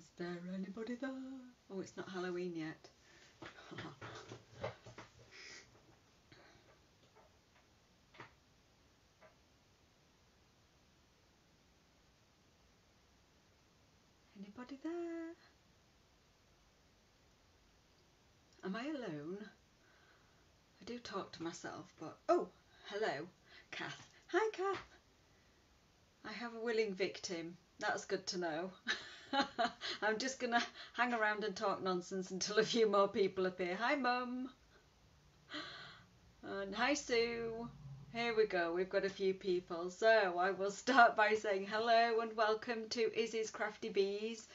Is there anybody there? Oh, it's not Halloween yet. Anybody there? Am I alone? I do talk to myself, but... Oh, hello, Kath. Hi, Kath. I have a willing victim. That's good to know. I'm just going to hang around and talk nonsense until a few more people appear. Hi, Mum. And hi, Sue. Here we go. We've got a few people. So I will start by saying hello and welcome to Izzy's Crafty Bees.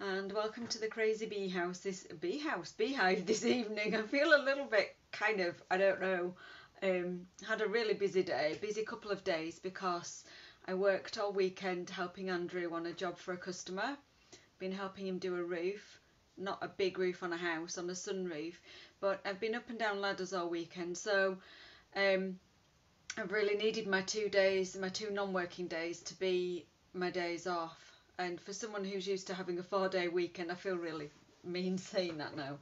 And welcome to the Crazy Bee House. This beehive this evening. I feel a little bit kind of, I don't know, had a really busy day. Busy couple of days because... I worked all weekend helping Andrew on a job for a customer. Been helping him do a roof, not a big roof on a house, on a sunroof. But I've been up and down ladders all weekend, so I've really needed my 2 days, my 2 non-working days, to be my days off. And for someone who's used to having a 4-day weekend, I feel really mean saying that now.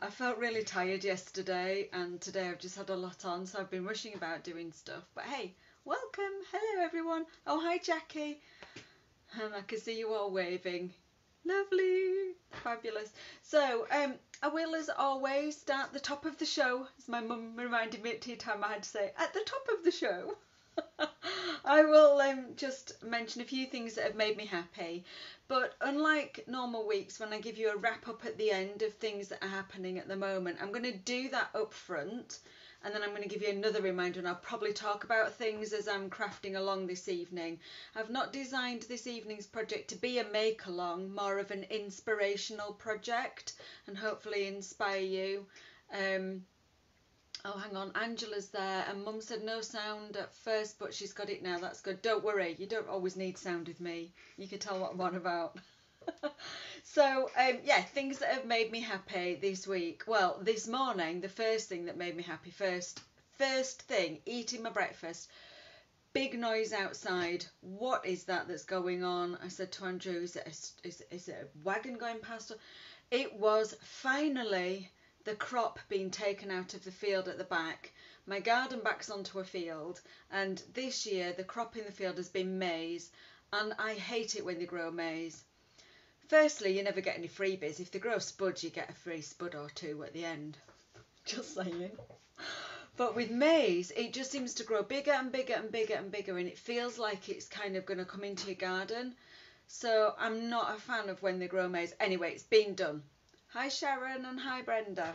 I felt really tired yesterday, and today I've just had a lot on, so I've been rushing about doing stuff. But hey. Welcome, hello everyone. Oh, hi Jackie. I can see you all waving. Lovely, fabulous. So I will, as always, start the top of the show, as my mum reminded me at tea time I had to say, at the top of the show. I will just mention a few things that have made me happy. But unlike normal weeks when I give you a wrap up at the end of things that are happening at the moment, I'm going to do that up front. And then I'm going to give you another reminder, and I'll probably talk about things as I'm crafting along this evening. I've not designed this evening's project to be a make-along, more of an inspirational project, and hopefully inspire you. Oh, hang on, Angela's there, and Mum said no sound at first, but she's got it now, that's good. Don't worry, you don't always need sound with me. You can tell what I'm on about. So yeah, things that have made me happy this week. Well, this morning, the first thing that made me happy, first thing, eating my breakfast. Big noise outside. What is that that's going on? I said to Andrew, is it a wagon going past? It was finally the crop being taken out of the field at the back. My garden backs onto a field, and this year the crop in the field has been maize, and I hate it when they grow maize. Firstly, you never get any freebies. If they grow spuds, you get a free spud or two at the end. Just saying. But with maize, it just seems to grow bigger and bigger and bigger and bigger, and it feels like it's kind of going to come into your garden. So I'm not a fan of when they grow maize. Anyway, it's been done. Hi, Sharon, and hi, Brenda.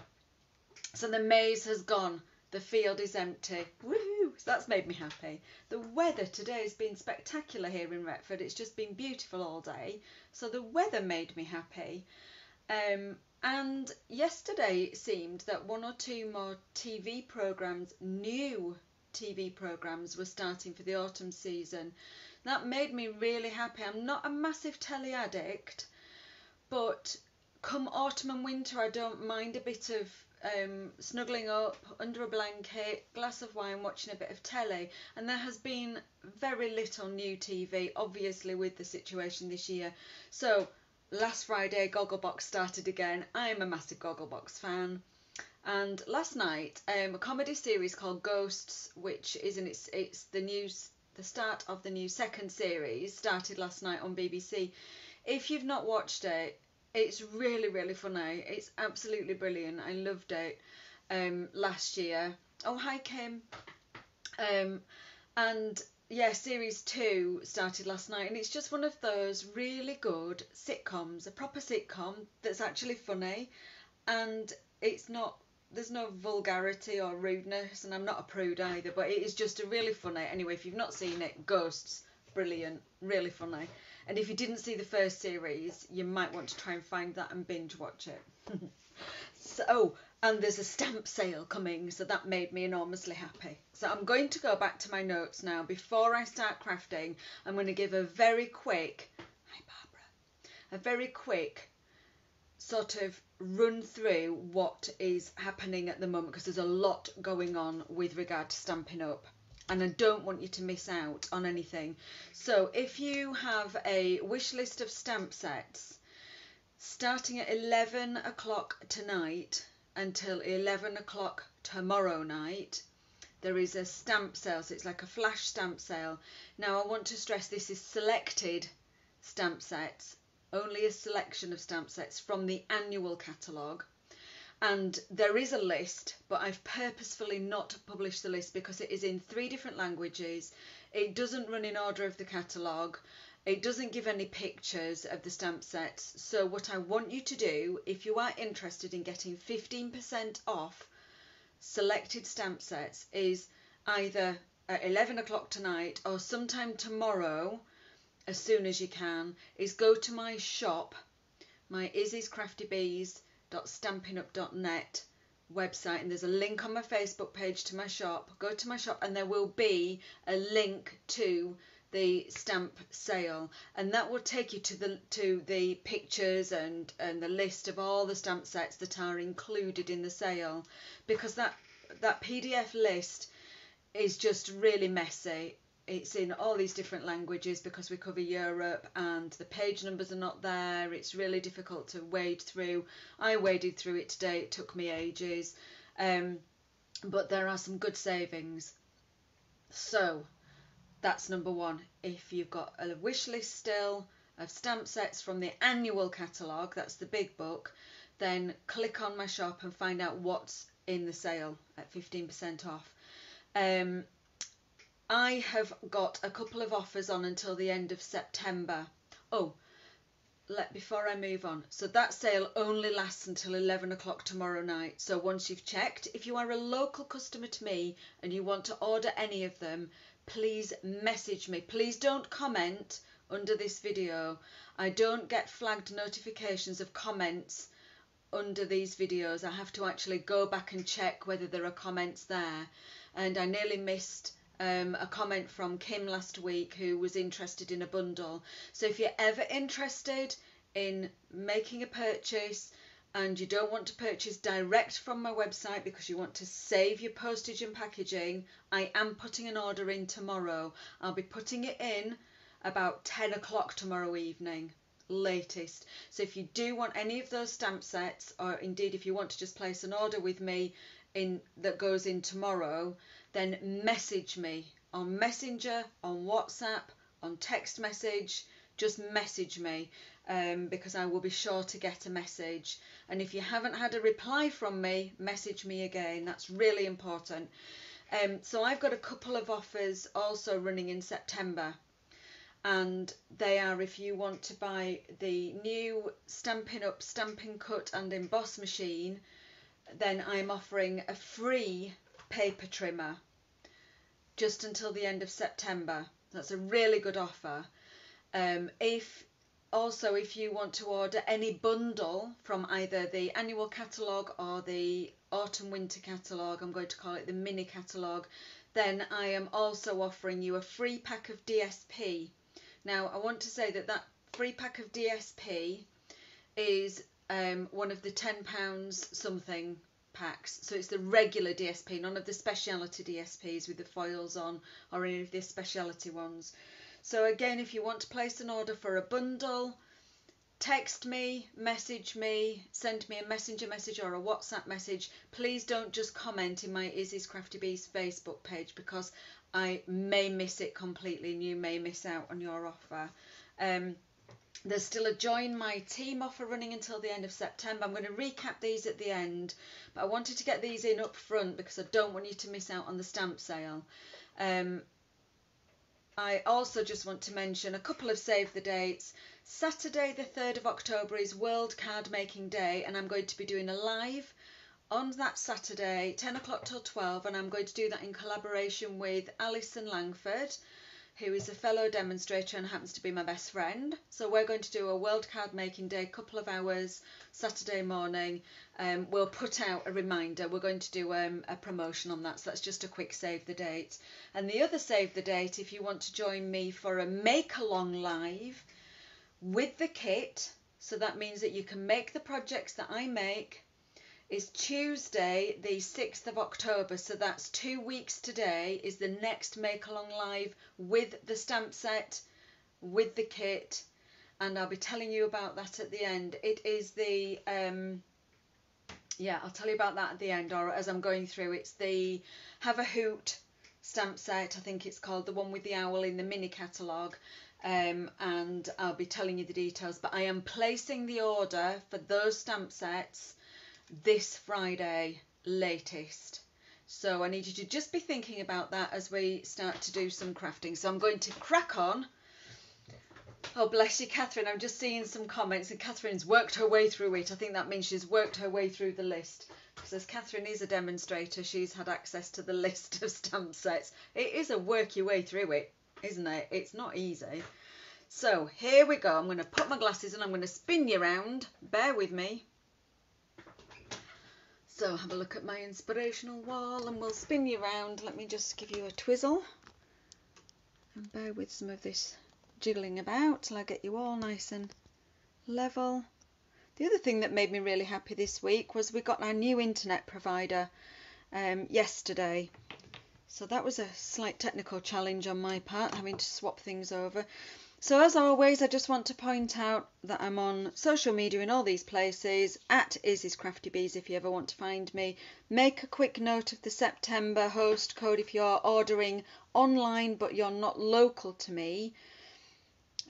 So the maize has gone. The field is empty. Woohoo! So that's made me happy. The weather today has been spectacular here in Retford. It's just been beautiful all day. So the weather made me happy. And yesterday it seemed that 1 or 2 more TV programmes, new TV programmes, were starting for the autumn season. That made me really happy. I'm not a massive telly addict, but come autumn and winter, I don't mind a bit of snuggling up under a blanket, glass of wine, watching a bit of telly. And there has been very little new TV, obviously, with the situation this year. So last Friday, Gogglebox started again. I'm a massive Gogglebox fan. And last night, a comedy series called Ghosts, which is in it's the start of the new 2nd series, started last night on BBC. If you've not watched it, it's really, really funny. It's absolutely brilliant. I loved it last year. Oh, hi, Kim. And, yeah, Series 2 started last night, and it's just one of those really good sitcoms, a proper sitcom that's actually funny, and it's not... There's no vulgarity or rudeness, and I'm not a prude either, but it is just a really funny... Anyway, if you've not seen it, Ghosts, brilliant, really funny. And if you didn't see the 1st series, you might want to try and find that and binge watch it. So, oh, and there's a stamp sale coming, so that made me enormously happy. So I'm going to go back to my notes now. Before I start crafting, I'm going to give a very quick, hi Barbara, a very quick sort of run through what is happening at the moment, because there's a lot going on with regard to Stampin' Up. and I don't want you to miss out on anything. So if you have a wish list of stamp sets, starting at 11 o'clock tonight until 11 o'clock tomorrow night, there is a stamp sale. So it's like a flash stamp sale. Now I want to stress this is selected stamp sets, only a selection of stamp sets from the annual catalogue. And there is a list, but I've purposefully not published the list because it is in 3 different languages. It doesn't run in order of the catalogue. It doesn't give any pictures of the stamp sets. So what I want you to do, if you are interested in getting 15% off selected stamp sets, is either at 11 o'clock tonight or sometime tomorrow, as soon as you can, is go to my shop, my Izzy's Crafty Bees .stampinup.net website, and there's a link on my Facebook page to my shop. Go to my shop and there will be a link to the stamp sale, and that will take you to the pictures and the list of all the stamp sets that are included in the sale, because that PDF list is just really messy. It's in all these different languages because we cover Europe, and the page numbers are not there. It's really difficult to wade through. I waded through it today. It took me ages. But there are some good savings. So that's number one. If you've got a wish list still of stamp sets from the annual catalogue, that's the big book, then click on my shop and find out what's in the sale at 15% off. I have got a couple of offers on until the end of September. Before I move on, so that sale only lasts until 11 o'clock tomorrow night. So once you've checked, if you are a local customer to me and you want to order any of them, please message me. Please don't comment under this video. I don't get flagged notifications of comments under these videos. I have to actually go back and check whether there are comments there, and I nearly missed a comment from Kim last week, who was interested in a bundle. So if you're ever interested in making a purchase and you don't want to purchase direct from my website because you want to save your postage and packaging, I am putting an order in tomorrow. I'll be putting it in about 10 o'clock tomorrow evening latest. So if you do want any of those stamp sets, or indeed if you want to just place an order with me that goes in tomorrow, then message me on Messenger, on WhatsApp, on text message. Just message me, because I will be sure to get a message. And if you haven't had a reply from me, message me again. That's really important. So I've got a couple of offers also running in September, and they are if you want to buy the new Stampin' Up! Stamping Cut and Emboss machine, then I'm offering a free paper trimmer just until the end of September. That's a really good offer. If you want to order any bundle from either the annual catalogue or the autumn winter catalogue, I'm going to call it the mini catalogue, then I am also offering you a free pack of DSP. Now I want to say that free pack of DSP is one of the £10 something packs. So it's the regular DSP, none of the speciality DSPs with the foils on or any of the speciality ones. So again, if you want to place an order for a bundle, text me, message me, send me a Messenger message or a WhatsApp message. Please don't just comment in my Izzy's Crafty Bees Facebook page, because I may miss it completely and you may miss out on your offer. There's still a Join My Team offer running until the end of September. I'm going to recap these at the end, but I wanted to get these in up front because I don't want you to miss out on the stamp sale. I also just want to mention a couple of save the dates. Saturday the 3rd of October is World Card Making Day, and I'm going to be doing a live on that Saturday, 10 o'clock till 12, and I'm going to do that in collaboration with Alison Langford, who is a fellow demonstrator and happens to be my best friend. So we're going to do a World Card Making Day, couple of hours, Saturday morning. We'll put out a reminder. We're going to do a promotion on that. So that's just a quick save the date. And the other save the date, if you want to join me for a make-along live with the kit, so that means that you can make the projects that I make. is Tuesday the 6th of October, so that's 2 weeks today is the next Make Along Live with the stamp set, with the kit, and I'll be telling you about that at the end. It is the, yeah, I'll tell you about that at the end, or as I'm going through. It's the Have a Hoot stamp set, I think it's called, the one with the owl in the mini catalogue, and I'll be telling you the details. But I am placing the order for those stamp sets this Friday latest, so I need you to just be thinking about that as we start to do some crafting. So I'm going to crack on. Oh, bless you, Catherine. I'm just seeing some comments, and Catherine's worked her way through it. I think that means she's worked her way through the list, because as Catherine is a demonstrator, she's had access to the list of stamp sets. It is a work your way through it, isn't it? It's not easy. So here we go. I'm going to put my glasses and I'm going to spin you round. Bear with me. So have a look at my inspirational wall and we'll spin you round. Let me just give you a twizzle and bear with some of this jiggling about till I get you all nice and level. The other thing that made me really happy this week was we got our new internet provider yesterday, so that was a slight technical challenge on my part, having to swap things over. So as always, I just want to point out that I'm on social media in all these places, at Izzy's Crafty Bees if you ever want to find me. Make a quick note of the September host code if you're ordering online but you're not local to me.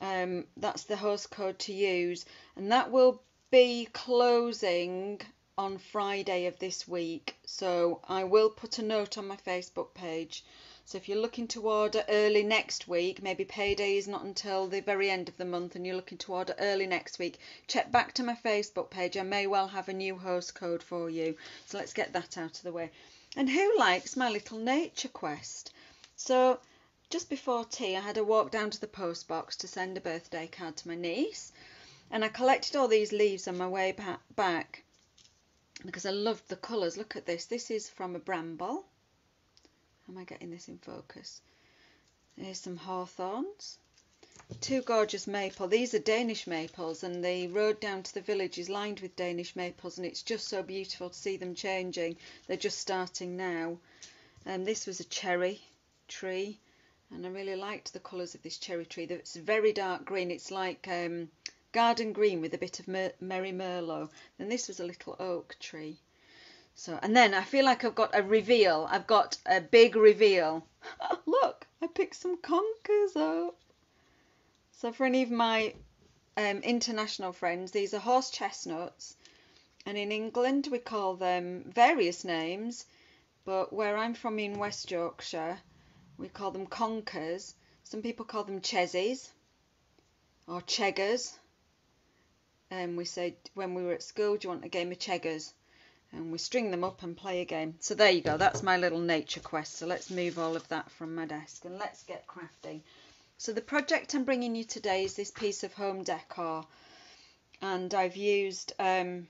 That's the host code to use, and that will be closing on Friday of this week, so I will put a note on my Facebook page. So if you're looking to order early next week, maybe payday is not until the very end of the month and you're looking to order early next week, check back to my Facebook page. I may well have a new host code for you. So let's get that out of the way. And who likes my little nature quest? So just before tea, I had a walk down to the post box to send a birthday card to my niece, and I collected all these leaves on my way back because I loved the colours. Look at this. This is from a bramble. How am I getting this in focus? Here's some hawthorns. Two gorgeous maple. These are Danish maples, and the road down to the village is lined with Danish maples, and it's just so beautiful to see them changing. They're just starting now. And this was a cherry tree. And I really liked the colours of this cherry tree. It's very dark green. It's like garden green with a bit of Merry Merlot. And this was a little oak tree. So, and then I feel like I've got a reveal. I've got a big reveal. Look, I picked some conkers up. So for any of my international friends, these are horse chestnuts. And in England, we call them various names. But where I'm from in West Yorkshire, we call them conkers. Some people call them chezzies or cheggers. And we said when we were at school, do you want a game of cheggers? And we string them up and play a game. So there you go. That's my little nature quest. So let's move all of that from my desk and let's get crafting. So the project I'm bringing you today is this piece of home decor. And I've used it's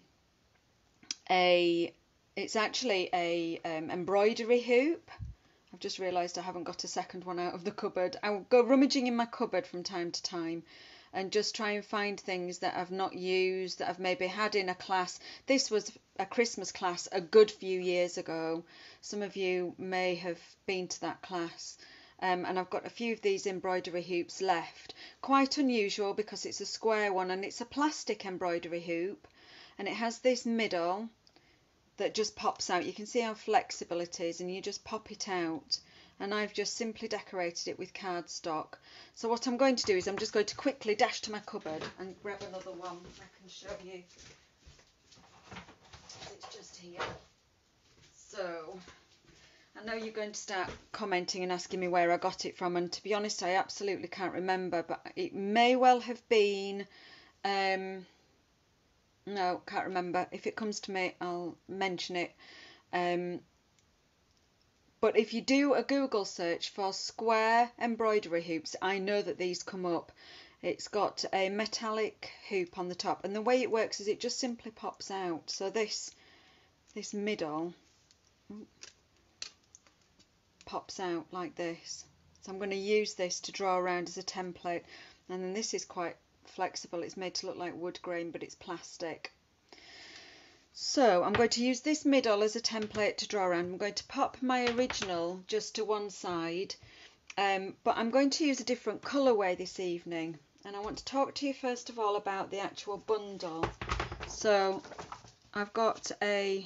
actually a embroidery hoop. I've just realised I haven't got a second one out of the cupboard. I'll go rummaging in my cupboard from time to time and just try and find things that I've not used, that I've maybe had in a class. This was a Christmas class a good few years ago. Some of you may have been to that class. And I've got a few of these embroidery hoops left. Quite unusual because it's a square one and it's a plastic embroidery hoop. And it has this middle that just pops out. You can see how flexible it is, and you just pop it out, and I've just simply decorated it with cardstock. So what I'm going to do is I'm just going to quickly dash to my cupboard and grab another one. I can show you, it's just here. So I know you're going to start commenting and asking me where I got it from, and to be honest, I absolutely can't remember, but it may well have been no, can't remember. If it comes to me, I'll mention it. But if you do a Google search for square embroidery hoops, I know that these come up. It's got a metallic hoop on the top, and the way it works is it just simply pops out. So this middle pops out like this. So I'm going to use this to draw around as a template, and then this is quite flexible. It's made to look like wood grain, but it's plastic. So I'm going to use this middle as a template to draw around. I'm going to pop my original just to one side, but I'm going to use a different colourway this evening, and I want to talk to you first of all about the actual bundle. So I've got I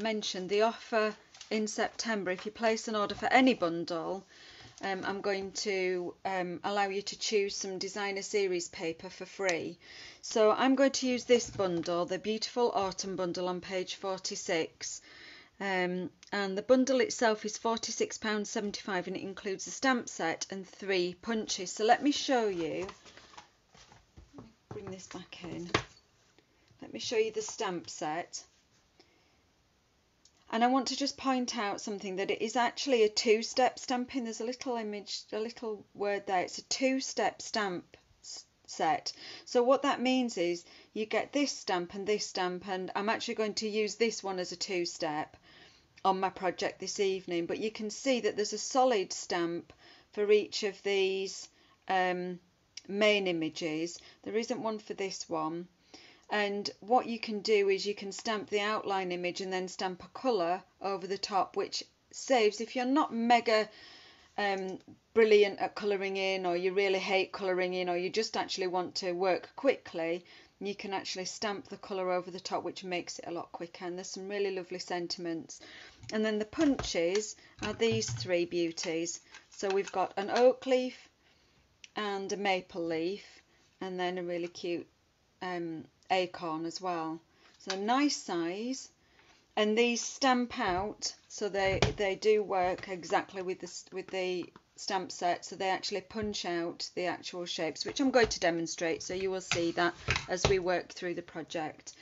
mentioned the offer in September. If you place an order for any bundle, I'm going to allow you to choose some designer series paper for free. So I'm going to use this bundle, the Beautiful Autumn Bundle on page 46. And the bundle itself is £46.75, and it includes a stamp set and 3 punches. So let me show you. Let me bring this back in. Let me show you the stamp set. And I want to just point out something, that it is actually a two-step stamping. There's a little image, a little word there. It's a two-step stamp set. So what that means is you get this stamp and this stamp, and I'm actually going to use this one as a two-step on my project this evening. But you can see that there's a solid stamp for each of these main images. There isn't one for this one. And what you can do is you can stamp the outline image and then stamp a colour over the top, which saves, if you're not mega brilliant at colouring in, or you really hate colouring in, or you just actually want to work quickly, you can actually stamp the colour over the top, which makes it a lot quicker. And there's some really lovely sentiments. And then the punches are these 3 beauties. So we've got an oak leaf and a maple leaf, and then a really cute acorn as well. So nice size, and these stamp out, so they do work exactly with the stamp set. So they actually punch out the actual shapes, which I'm going to demonstrate, so you will see that as we work through the project.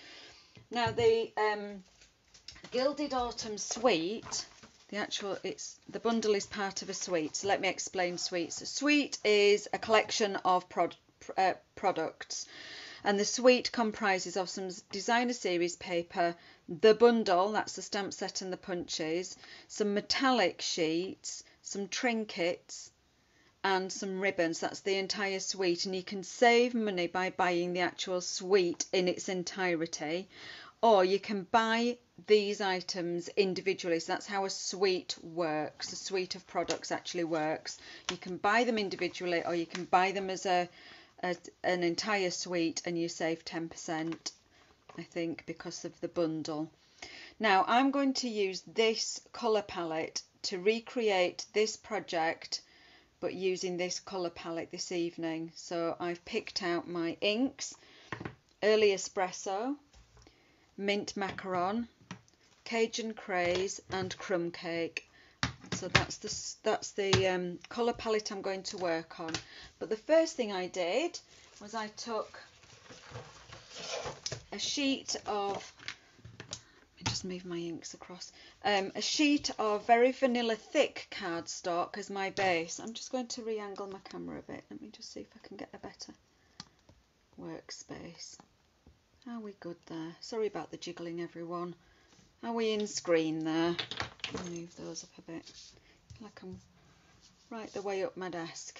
Now the Gilded Autumn suite, the bundle is part of a suite. So let me explain suites. A suite is a collection of products. And the suite comprises of some designer series paper, the bundle, that's the stamp set and the punches, some metallic sheets, some trinkets, and some ribbons. That's the entire suite, and you can save money by buying the actual suite in its entirety, or you can buy these items individually. So that's how a suite works. A suite of products actually works. You can buy them individually, or you can buy them as an entire suite, and you save 10%, I think, because of the bundle. Now I'm going to use this colour palette to recreate this project, but using this colour palette this evening. So I've picked out my inks: Early Espresso, Mint Macaron, Cajun Craze, and Crumb Cake. So that's the colour palette I'm going to work on. But the first thing I did was I took a sheet of, let me just move my inks across, a sheet of very vanilla thick cardstock as my base. I'm just going to re-angle my camera a bit. Let me just see if I can get a better workspace. Are we good there? Sorry about the jiggling, everyone. Are we in screen there? I'll move those up a bit, like I'm right the way up my desk.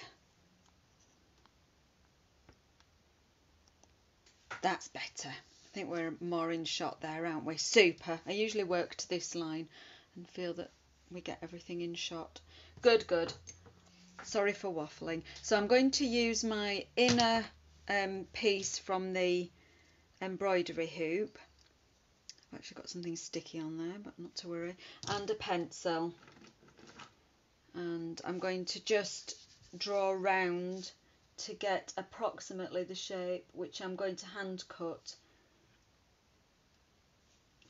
That's better. I think we're more in shot there, aren't we? Super. I usually work to this line and feel that we get everything in shot. Good, good. Sorry for waffling. So I'm going to use my inner piece from the embroidery hoop. I've actually got something sticky on there, but not to worry, and a pencil, and I'm going to just draw round to get approximately the shape, which I'm going to hand cut.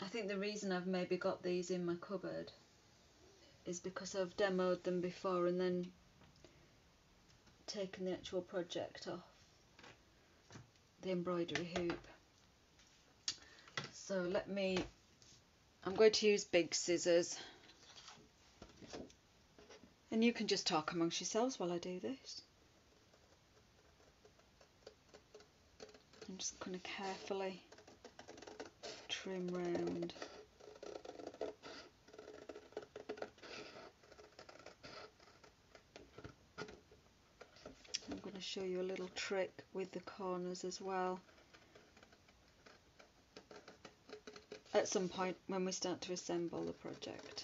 I think the reason I've maybe got these in my cupboard is because I've demoed them before and then taken the actual project off the embroidery hoop. So I'm going to use big scissors, and you can just talk amongst yourselves while I do this. I'm just going to carefully trim round. I'm going to show you a little trick with the corners as well. at some point when we start to assemble the project.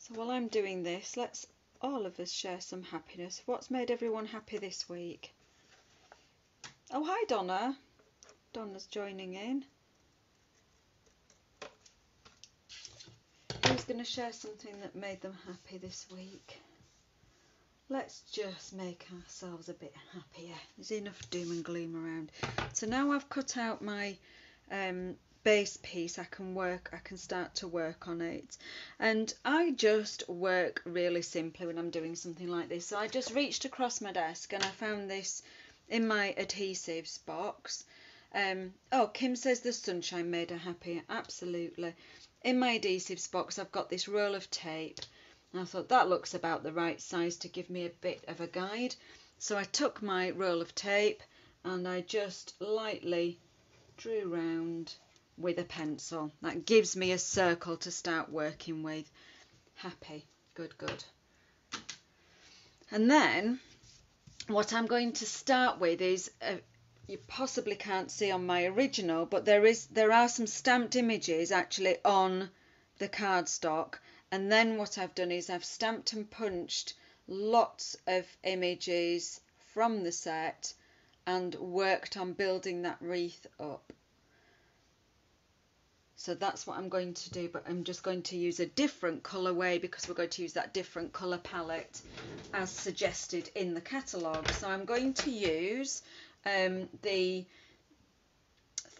So while I'm doing this, let's all of us share some happiness. What's made everyone happy this week? Oh, hi Donna. Donna's joining in. Who's going to share something that made them happy this week? Let's just make ourselves a bit happier. There's enough doom and gloom around. So now I've cut out my base piece, I can start to work on it. And I just work really simply when I'm doing something like this. So I just reached across my desk and I found this in my adhesives box. Oh, Kim says the sunshine made her happy. Absolutely. In my adhesives box I've got this roll of tape, and I thought that looks about the right size to give me a bit of a guide. So I took my roll of tape and I just lightly drew round with a pencil. That gives me a circle to start working with. Happy, good, good. And then what I'm going to start with is, you possibly can't see on my original, but there are some stamped images actually on the cardstock. And then what I've done is I've stamped and punched lots of images from the set and worked on building that wreath up. So that's what I'm going to do, but I'm just going to use a different colourway because we're going to use that different colour palette as suggested in the catalogue. So I'm going to use the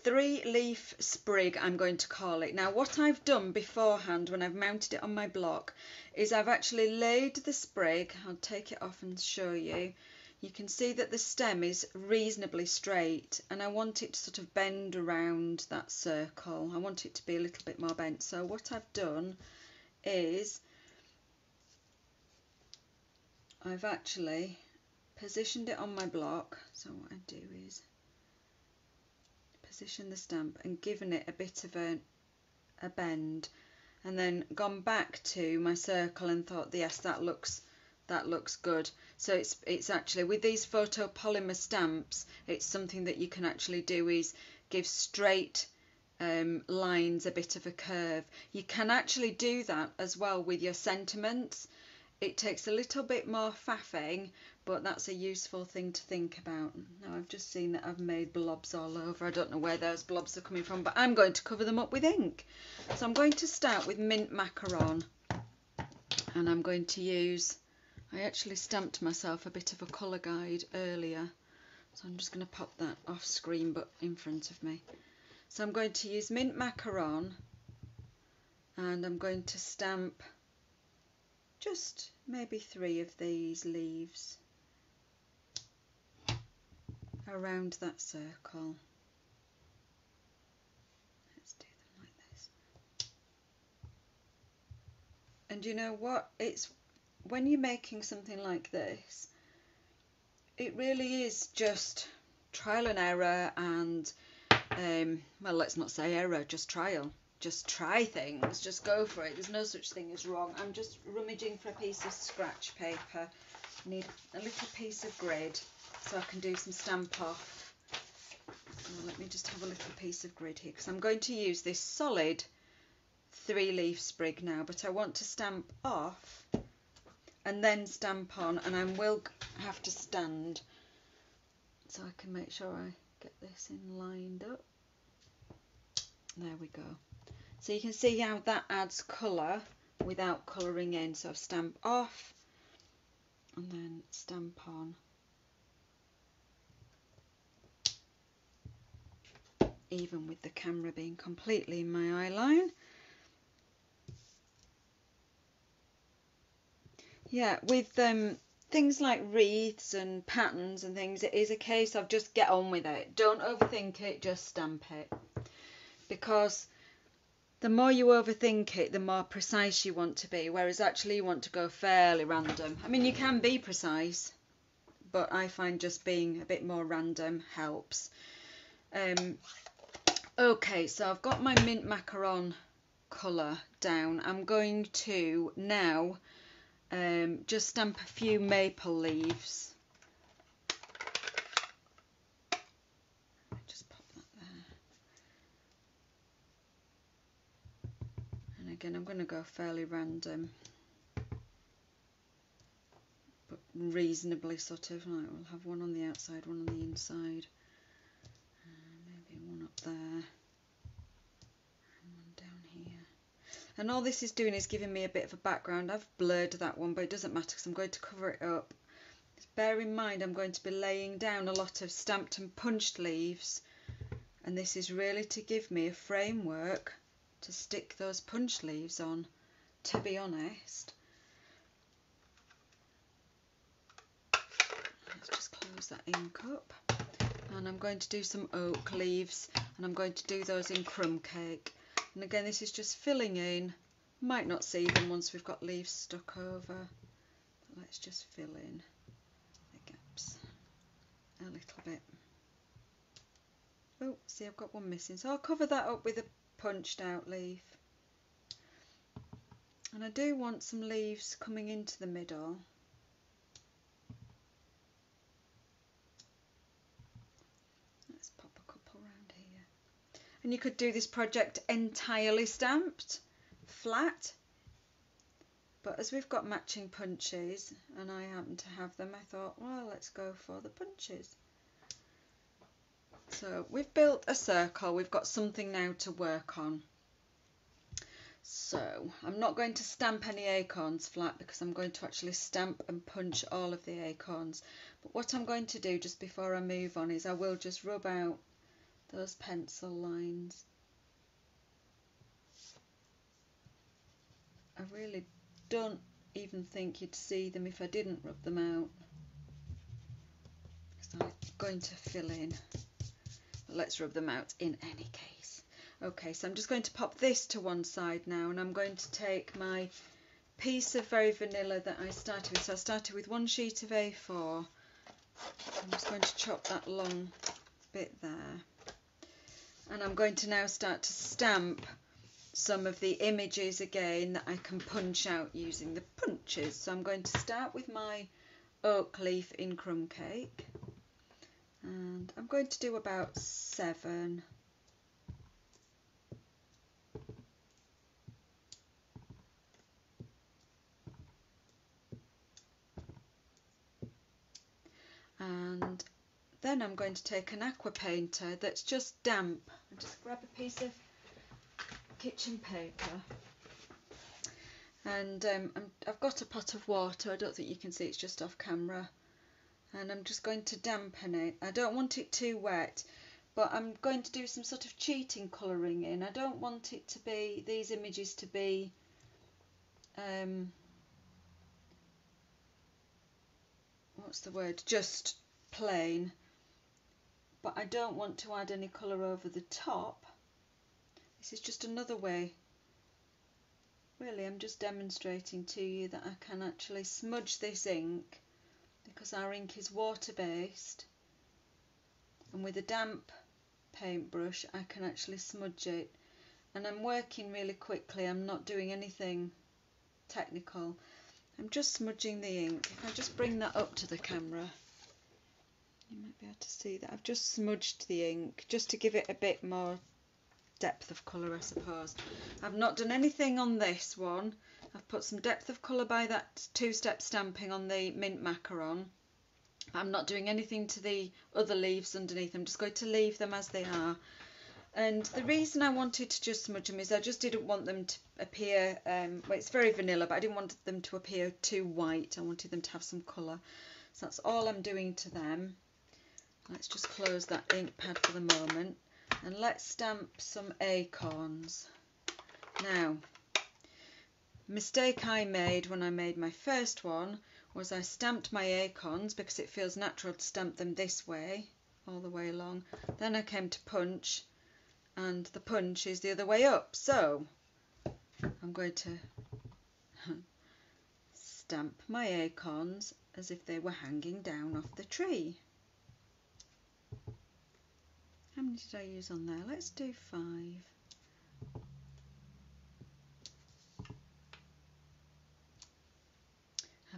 three-leaf sprig, I'm going to call it. Now, what I've done beforehand when I've mounted it on my block is I've actually laid the sprig. I'll take it off and show you. You can see that the stem is reasonably straight and I want it to sort of bend around that circle. I want it to be a little bit more bent. So what I've done is I've actually positioned it on my block. So what I do is position the stamp and given it a bit of a bend, and then gone back to my circle and thought, yes, that looks good. So it's actually, with these photopolymer stamps, it's something that you can actually do is give straight lines a bit of a curve. You can actually do that as well with your sentiments. It takes a little bit more faffing, but that's a useful thing to think about. Now I've just seen that I've made blobs all over. I don't know where those blobs are coming from, but I'm going to cover them up with ink. So I'm going to start with mint macaron, and I'm going to use, I actually stamped myself a bit of a colour guide earlier, so I'm just going to pop that off screen but in front of me. So I'm going to use mint macaron and I'm going to stamp just maybe three of these leaves around that circle. Let's do them like this. And you know what? It's when you're making something like this, it really is just trial and error and, well, let's not say error, just trial. Just try things, just go for it. There's no such thing as wrong. I'm just rummaging for a piece of scratch paper. I need a little piece of grid so I can do some stamp off. Well, let me just have a little piece of grid here because I'm going to use this solid three-leaf sprig now, but I want to stamp off and then stamp on, and I will have to stand so I can make sure I get this in lined up. There we go. So you can see how that adds colour without colouring in. So stamp off and then stamp on. Even with the camera being completely in my eye line. Yeah, with things like wreaths and patterns and things, it is a case of just get on with it. Don't overthink it, just stamp it. Because the more you overthink it, the more precise you want to be, whereas actually you want to go fairly random. I mean, you can be precise, but I find just being a bit more random helps. Okay, so I've got my mint macaron colour down. I'm going to now just stamp a few maple leaves. Just pop that there. And again, I'm going to go fairly random, but reasonably sort of. Like, we'll have one on the outside, one on the inside, maybe one up there. And all this is doing is giving me a bit of a background. I've blurred that one, but it doesn't matter because I'm going to cover it up. Just bear in mind I'm going to be laying down a lot of stamped and punched leaves, and this is really to give me a framework to stick those punch leaves on, to be honest. Let's just close that ink up. And I'm going to do some oak leaves, and I'm going to do those in crumb cake. And again, this is just filling in. Might not see them once we've got leaves stuck over. But let's just fill in the gaps a little bit. Oh, see, I've got one missing. So I'll cover that up with a punched out leaf. And I do want some leaves coming into the middle. And you could do this project entirely stamped, flat. But as we've got matching punches, and I happen to have them, I thought, well, let's go for the punches. So we've built a circle. We've got something now to work on. So I'm not going to stamp any acorns flat because I'm going to actually stamp and punch all of the acorns. But what I'm going to do just before I move on is I will just rub out those pencil lines. I really don't even think you'd see them if I didn't rub them out. So I'm going to fill in. Let's rub them out in any case. Okay, so I'm just going to pop this to one side now, and I'm going to take my piece of very vanilla that I started with. So I started with one sheet of A4. I'm just going to chop that long bit there. And I'm going to now start to stamp some of the images again that I can punch out using the punches. So I'm going to start with my oak leaf in crumb cake. And I'm going to do about 7. And then I'm going to take an aqua painter that's just damp. I'll just grab a piece of kitchen paper, and I've got a pot of water. I don't think you can see, it's just off camera, and I'm just going to dampen it. I don't want it too wet, but I'm going to do some sort of cheating colouring in. I don't want it to be, these images to be what's the word, just plain. But I don't want to add any colour over the top. This is just another way. Really, I'm just demonstrating to you that I can actually smudge this ink because our ink is water-based. And with a damp paintbrush, I can actually smudge it. And I'm working really quickly. I'm not doing anything technical. I'm just smudging the ink. If I just bring that up to the camera, you might be able to see that I've just smudged the ink just to give it a bit more depth of colour, I suppose. I've not done anything on this one. I've put some depth of colour by that two-step stamping on the mint macaron. I'm not doing anything to the other leaves underneath. I'm just going to leave them as they are. And the reason I wanted to just smudge them is I just didn't want them to appear, well, it's very vanilla, but I didn't want them to appear too white. I wanted them to have some colour. So that's all I'm doing to them. Let's just close that ink pad for the moment, and let's stamp some acorns. Now, mistake I made when I made my first one was I stamped my acorns because it feels natural to stamp them this way, all the way along. Then I came to punch, and the punch is the other way up. So I'm going to stamp my acorns as if they were hanging down off the tree. How many did I use on there? Let's do 5.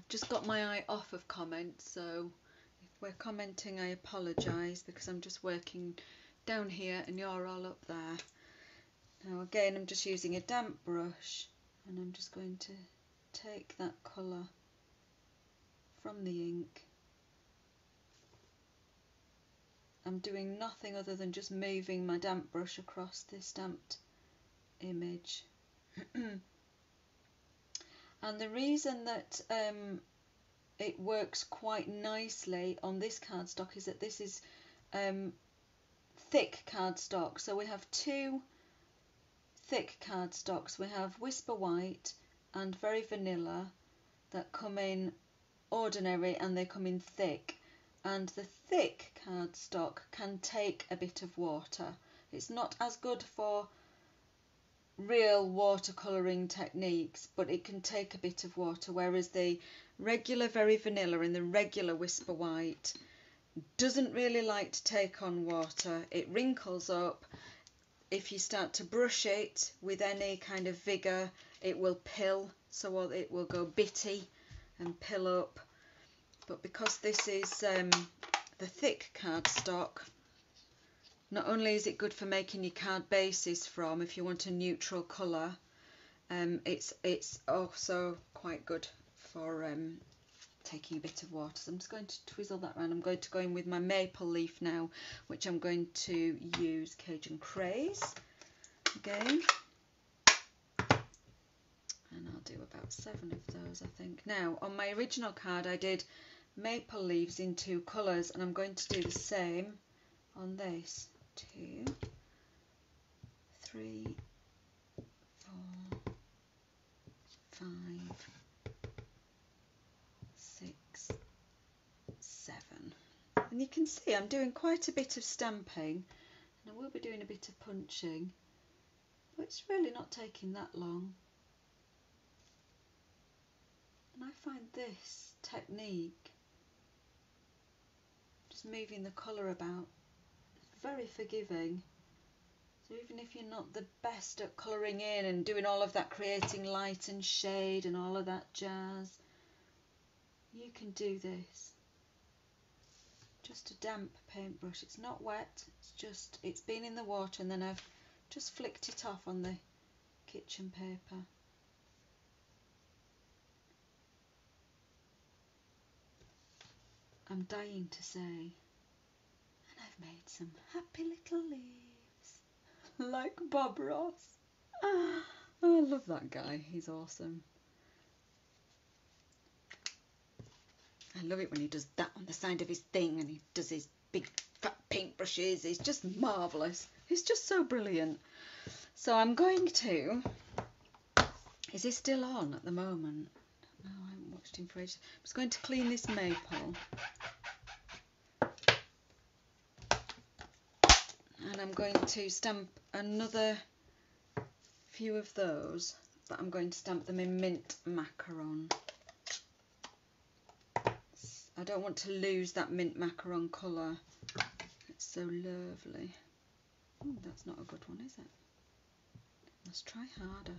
just got my eye off of comments, so if we're commenting, I apologise, because I'm just working down here and you're all up there. Now again, I'm just using a damp brush and I'm just going to take that colour from the ink. I'm doing nothing other than just moving my damp brush across this stamped image. And the reason that it works quite nicely on this cardstock is that this is thick cardstock. So we have two thick cardstocks. We have Whisper White and Very Vanilla that come in ordinary and they come in thick. And the thick cardstock can take a bit of water. It's not as good for real watercolouring techniques, but it can take a bit of water, whereas the regular Very Vanilla and the regular Whisper White doesn't really like to take on water. It wrinkles up. If you start to brush it with any kind of vigour, it will pill, so it will go bitty and pill up. But because this is the thick cardstock, not only is it good for making your card bases from, if you want a neutral colour, it's also quite good for taking a bit of water. So I'm just going to twizzle that around. I'm going to go in with my maple leaf now, which I'm going to use Cajun Craze again. And I'll do about 7 of those, I think. Now, on my original card, I did maple leaves in 2 colours, and I'm going to do the same on this. 2, 3, 4, 5, 6, 7. And you can see I'm doing quite a bit of stamping, and I will be doing a bit of punching, but it's really not taking that long. And I find this technique, just moving the colour about, very forgiving. So even if you're not the best at colouring in and doing all of that, creating light and shade and all of that jazz, you can do this. Just a damp paintbrush. It's not wet, it's just, it's been in the water and then I've just flicked it off on the kitchen paper. I'm dying to say, and I've made some happy little leaves, like Bob Ross. Oh, I love that guy, he's awesome. I love it when he does that on the side of his thing and he does his big fat paintbrushes. He's just marvellous, he's just so brilliant. So I'm going to, is he still on at the moment? No, I haven't watched him for ages. I'm just going to clean this maple. And I'm going to stamp another few of those, but I'm going to stamp them in mint macaron. I don't want to lose that mint macaron colour. It's so lovely. Ooh, that's not a good one, is it? Let's try harder.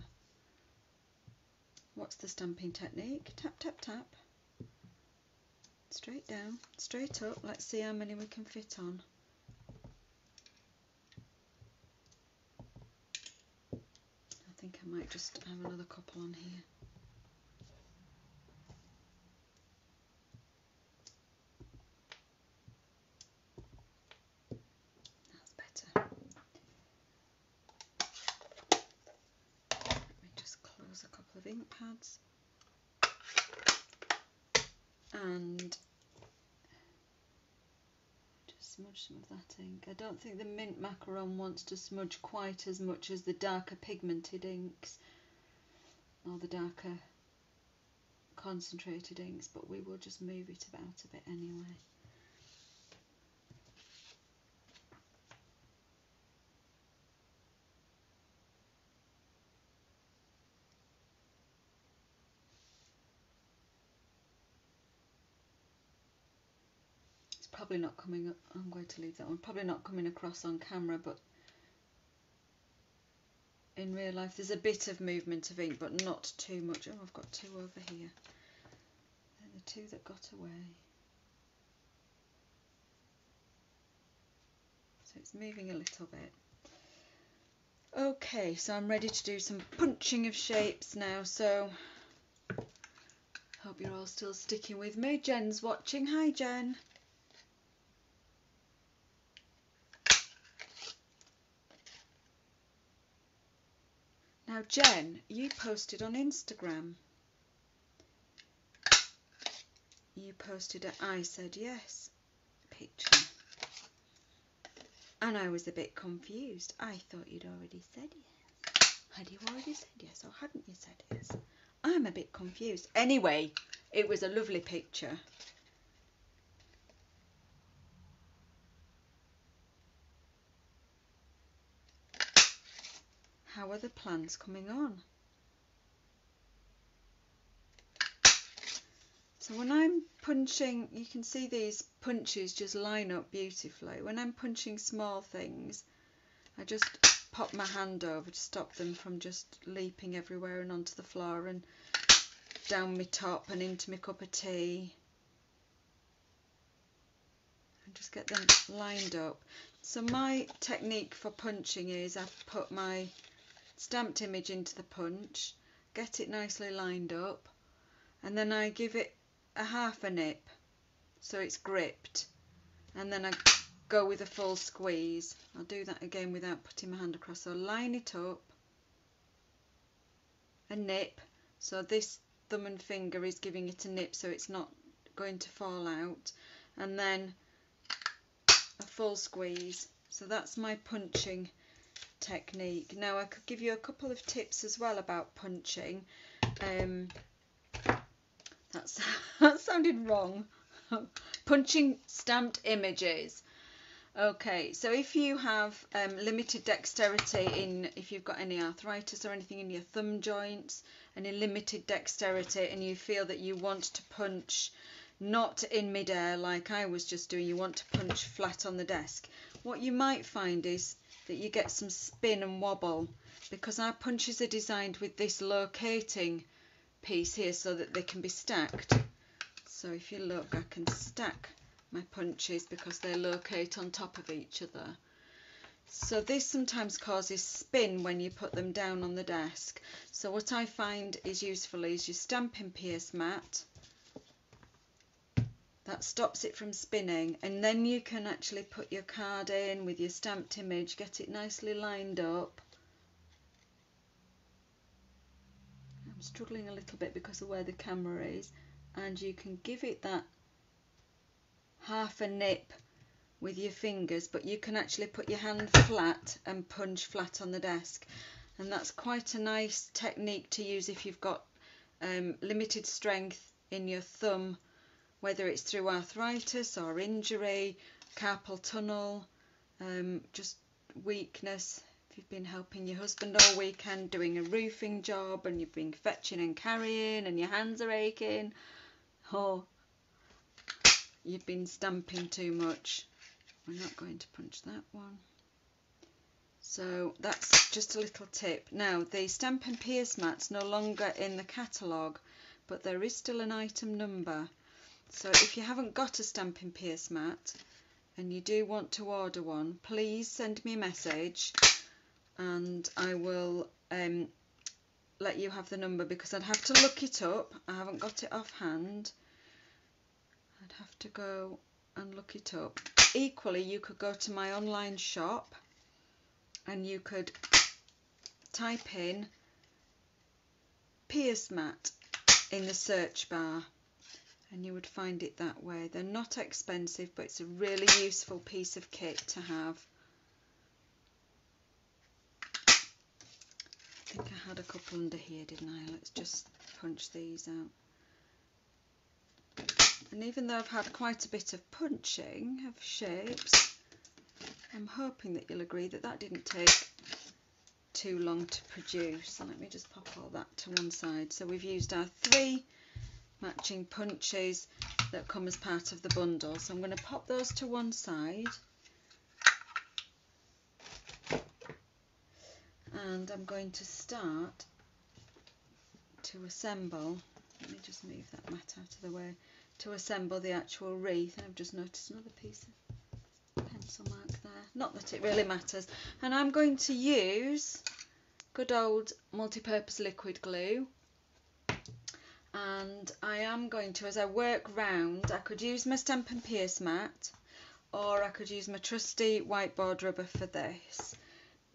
What's the stamping technique? Tap, tap, tap. Straight down, straight up. Let's see how many we can fit on. I think I might just have another couple on here. Pads and just smudge some of that ink. I don't think the mint macaron wants to smudge quite as much as the darker pigmented inks or the darker concentrated inks, but we will just move it about a bit anyway. Probably not coming up. I'm going to leave that one. Probably not coming across on camera, but in real life there's a bit of movement of ink, but not too much. Oh, I've got 2 over here. two that got away. So it's moving a little bit. Okay, so I'm ready to do some punching of shapes now, so hope you're all still sticking with me. Jen's watching. Hi, Jen. Now, Jen, you posted on Instagram. You posted at I Said Yes picture. And I was a bit confused. I thought you'd already said yes. Had you already said yes or hadn't you said yes? I'm a bit confused. Anyway, it was a lovely picture. How are the plans coming on? So when I'm punching, you can see these punches just line up beautifully. When I'm punching small things, I just pop my hand over to stop them from just leaping everywhere and onto the floor and down my top and into my cup of tea. And just get them lined up. So my technique for punching is I put my stamped image into the punch, get it nicely lined up, and then I give it a half a nip so it's gripped, and then I go with a full squeeze. I'll do that again without putting my hand across. So line it up, a nip, so this thumb and finger is giving it a nip so it's not going to fall out, and then a full squeeze. So that's my punching technique. Now I could give you a couple of tips as well about punching. That sounded wrong. Punching stamped images. Okay, so if you have limited dexterity in, if you've got any arthritis or anything in your thumb joints, any limited dexterity, and you feel that you want to punch not in midair like I was just doing, you want to punch flat on the desk, what you might find is that you get some spin and wobble, because our punches are designed with this locating piece here so that they can be stacked. So if you look, I can stack my punches because they locate on top of each other. So this sometimes causes spin when you put them down on the desk. So what I find is useful is your stamping pierce mat. That stops it from spinning, and then you can actually put your card in with your stamped image, get it nicely lined up. I'm struggling a little bit because of where the camera is, and you can give it that half a nip with your fingers, but you can actually put your hand flat and punch flat on the desk, and that's quite a nice technique to use if you've got limited strength in your thumb, whether it's through arthritis or injury, carpal tunnel, just weakness. If you've been helping your husband all weekend doing a roofing job and you've been fetching and carrying and your hands are aching, or you've been stamping too much. We're not going to punch that one. So that's just a little tip. Now, the Stampin' Pierce mat's no longer in the catalogue, but there is still an item number. So if you haven't got a Stampin' Pierce mat and you do want to order one, please send me a message and I will let you have the number, because I'd have to look it up. I haven't got it offhand. I'd have to go and look it up. Equally, you could go to my online shop and you could type in Pierce Mat in the search bar and you would find it that way. They're not expensive, but it's a really useful piece of kit to have. I think I had a couple under here, didn't I? Let's just punch these out. And even though I've had quite a bit of punching of shapes, I'm hoping that you'll agree that that didn't take too long to produce. So let me just pop all that to one side. So we've used our three matching punches that come as part of the bundle. So I'm going to pop those to one side. And I'm going to start to assemble. Let me just move that mat out of the way. to assemble the actual wreath. And I've just noticed another piece of pencil mark there, not that it really matters. And I'm going to use good old multi-purpose liquid glue, and I am going to, as I work round, I could use my Stampin' Pierce mat, or I could use my trusty whiteboard rubber for this,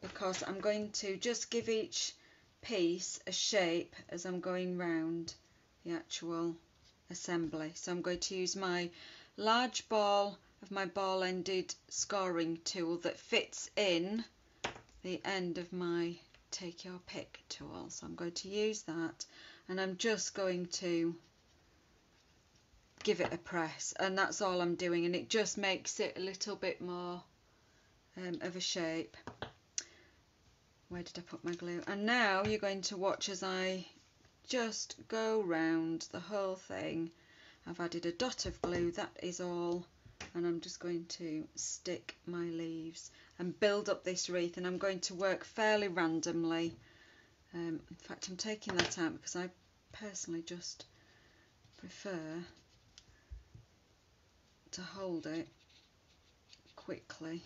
because I'm going to just give each piece a shape as I'm going round the actual assembly. So I'm going to use my large ball of my ball-ended scoring tool that fits in the end of my take your pick tool. So I'm going to use that, and I'm just going to give it a press, and that's all I'm doing, and it just makes it a little bit more of a shape. Where did I put my glue? And now you're going to watch as I just go round the whole thing. I've added a dot of glue, that is all, and I'm just going to stick my leaves and build up this wreath, and I'm going to work fairly randomly. In fact, I'm taking that out because I personally just prefer to hold it quickly.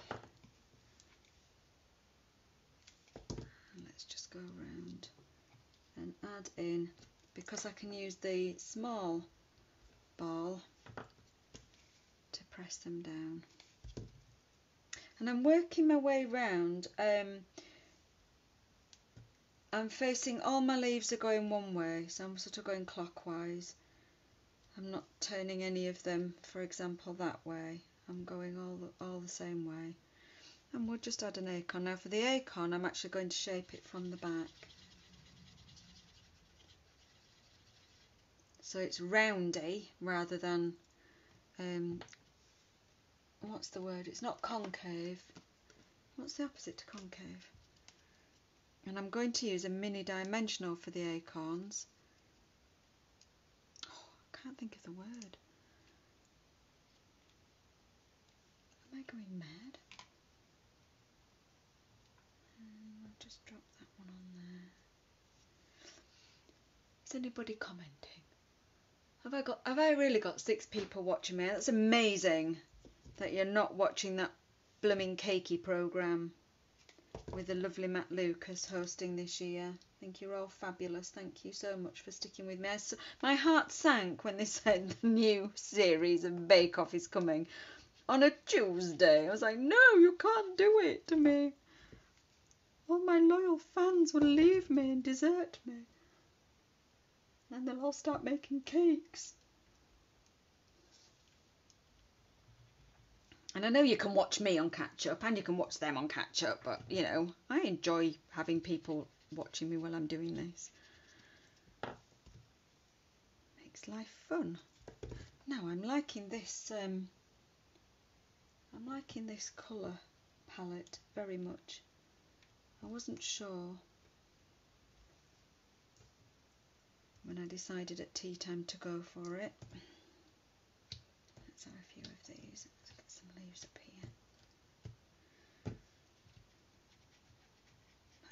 And let's just go around and add in, because I can use the small ball to press them down. And I'm working my way round. I'm facing, all my leaves are going one way, so I'm sort of going clockwise. I'm not turning any of them, for example, that way. I'm going all the same way. And we'll just add an acorn. Now for the acorn, I'm actually going to shape it from the back. So it's roundy rather than, what's the word? It's not concave. What's the opposite to concave? And I'm going to use a mini dimensional for the acorns. Oh, I can't think of the word. Am I going mad? I'll just drop that one on there. Is anybody commenting? Have I really got 6 people watching me? That's amazing that you're not watching that blooming cakey programme with the lovely Matt Lucas hosting this year. I think you're all fabulous. Thank you so much for sticking with me. My heart sank when they said the new series of Bake Off is coming on a Tuesday. I was like, no, you can't do it to me. All my loyal fans will leave me and desert me. And they'll all start making cakes. And I know you can watch me on catch up and you can watch them on catch up, but you know, I enjoy having people watching me while I'm doing this. Makes life fun. Now I'm liking this colour palette very much. I wasn't sure when I decided at tea time to go for it. Let's have a few of these. Some leaves up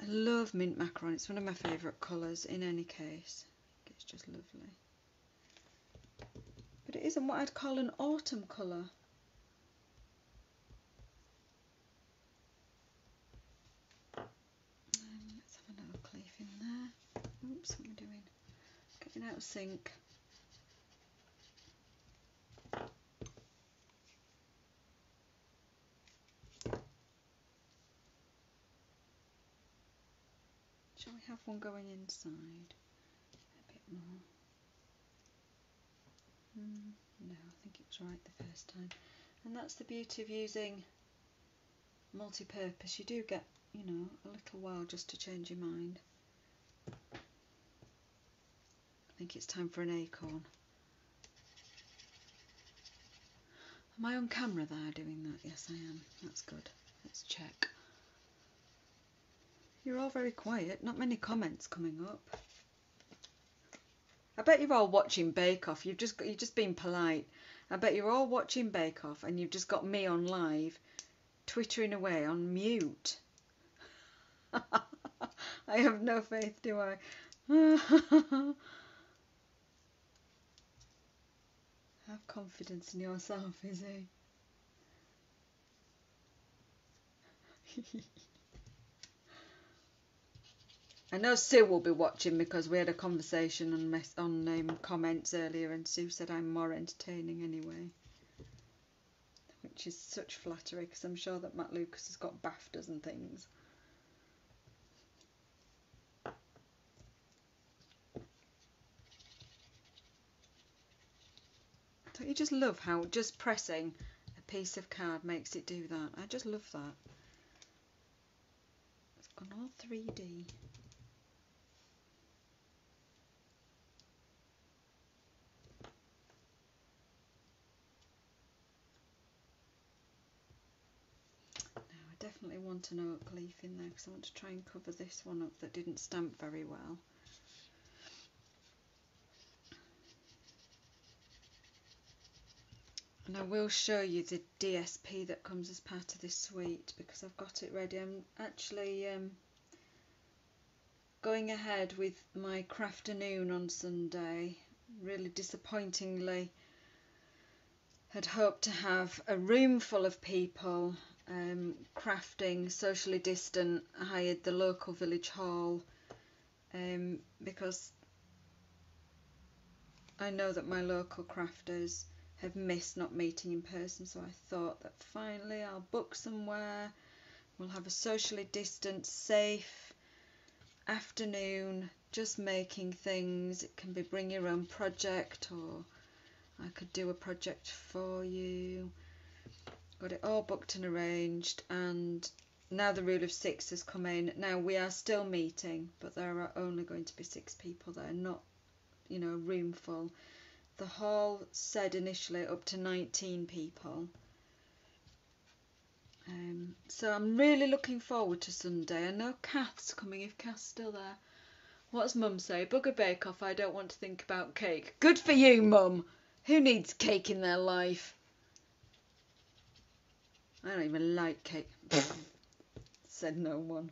here. I love mint macaron, it's one of my favourite colours in any case. It's just lovely. But it isn't what I'd call an autumn colour. Let's have another cleaf in there. Oops, what am I doing? Getting out of sync. Shall we have one going inside? A bit more. No, I think it was right the first time. And that's the beauty of using multi-purpose. You do get, you know, a little while just to change your mind. I think it's time for an acorn. Am I on camera there doing that? Yes, I am. That's good. Let's check. You're all very quiet, not many comments coming up. I bet you're all watching Bake Off, you've just been polite. I bet you're all watching Bake Off and you've just got me on live, twittering away on mute. I have no faith, do I? Have confidence in yourself, Izzy. I know Sue will be watching because we had a conversation on comments earlier, and Sue said I'm more entertaining anyway, which is such flattery because I'm sure that Matt Lucas has got BAFTAs and things. Don't you just love how just pressing a piece of card makes it do that? I just love that. It's gone all 3D. Definitely want an oak leaf in there because I want to try and cover this one up that didn't stamp very well. And I will show you the DSP that comes as part of this suite because I've got it ready. I'm actually going ahead with my crafternoon on Sunday. Really disappointingly had hoped to have a room full of people crafting, socially distant. I hired the local village hall because I know that my local crafters have missed not meeting in person, so I thought that finally I'll book somewhere, we'll have a socially distant, safe afternoon just making things. It can be bring your own project or I could do a project for you. Got it all booked and arranged, and now the rule of 6 has come in. Now we are still meeting, but there are only going to be 6 people there, not, you know, a room full. The hall said initially up to 19 people. So I'm really looking forward to Sunday. I know Kath's coming, if Kath's still there. What's Mum say? Bugger Bake Off, I don't want to think about cake. Good for you, Mum. Who needs cake in their life? I don't even like cake. Said no one.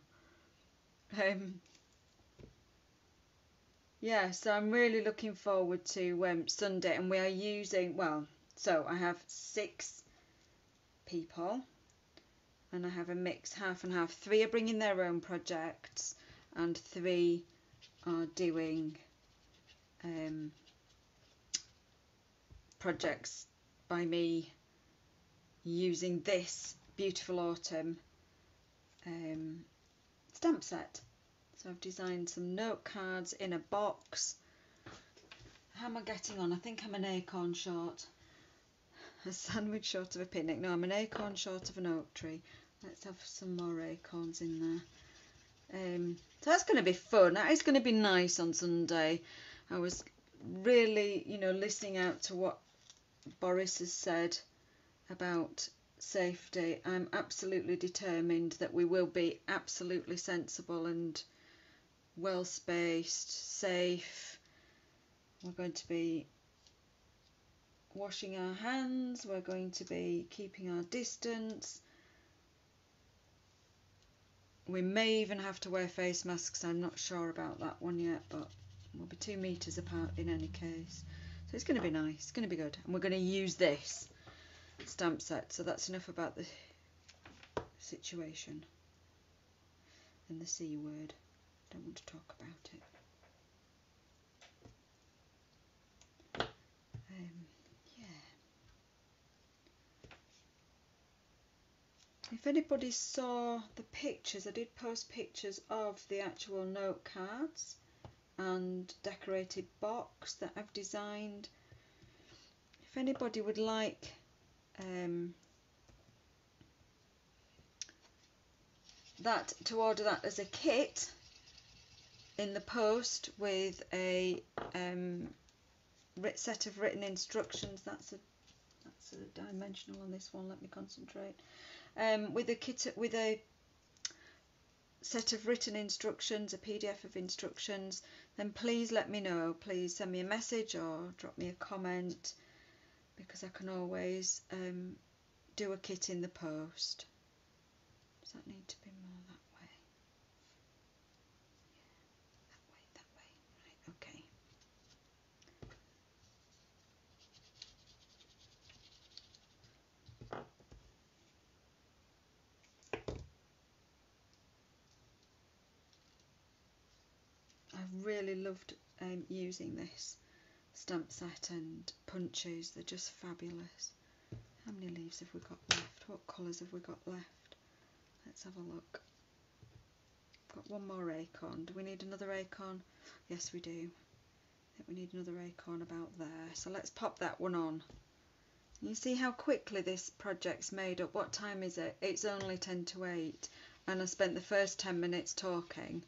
Yeah, so I'm really looking forward to Sunday, and we are using, well, so I have 6 people and I have a mix, half and half. 3 are bringing their own projects and 3 are doing projects by me using this Beautiful Autumn stamp set. So I've designed some note cards in a box. How am I getting on? I think I'm an acorn short. A sandwich short of a picnic. No, I'm an acorn short of an oak tree. Let's have some more acorns in there. So that's going to be fun. That is going to be nice on Sunday. I was really, you know, listening out to what Boris has said about safety. I'm absolutely determined that we will be absolutely sensible and well spaced, safe. We're going to be washing our hands, we're going to be keeping our distance. We may even have to wear face masks. I'm not sure about that one yet, but we'll be 2 metres apart in any case. So it's going to be nice, it's going to be good, and we're going to use this stamp set. So that's enough about the situation and the C word. Don't want to talk about it. Yeah. If anybody saw the pictures, I did post pictures of the actual note cards and decorated box that I've designed. If anybody would like that to order that as a kit in the post with a set of written instructions. That's a dimensional on this one. Let me concentrate. With a kit with a set of written instructions, a PDF of instructions. Then please let me know. Please send me a message or drop me a comment, because I can always do a kit in the post. Does that need to be more that way? Yeah, that way. Right, okay. really loved using this stamp set and punches. They're just fabulous. How many leaves have we got left? What colours have we got left? Let's have a look. I've got one more acorn. Do we need another acorn? Yes, we do. I think we need another acorn about there. So let's pop that one on. You see how quickly this project's made up. What time is it? It's only 7:50, and I spent the first 10 minutes talking.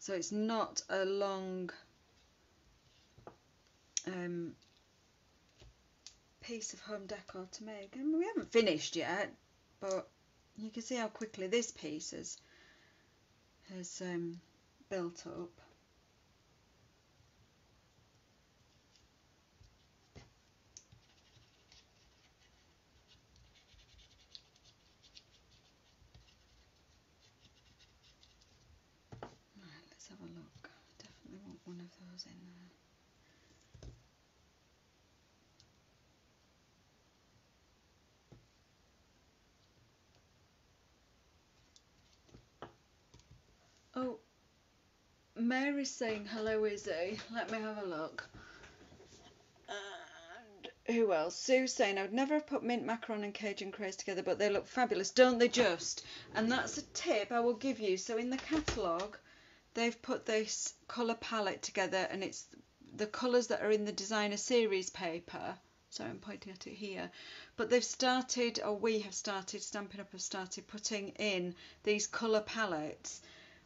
So it's not a long piece of home decor to make, and we haven't finished yet, but you can see how quickly this piece has built up. Have a look. I definitely want one of those in there. Oh, Mary's saying hello, Izzy. Let me have a look. And who else? Sue's saying, I would never have put mint macaron and Cajun craigs together, but they look fabulous, don't they just? And that's a tip I will give you. So in the catalogue, they've put this colour palette together, and it's the colours that are in the designer series paper. Sorry, I'm pointing at it here, but they've started, or we have started, Stampin' Up! Have started putting in these colour palettes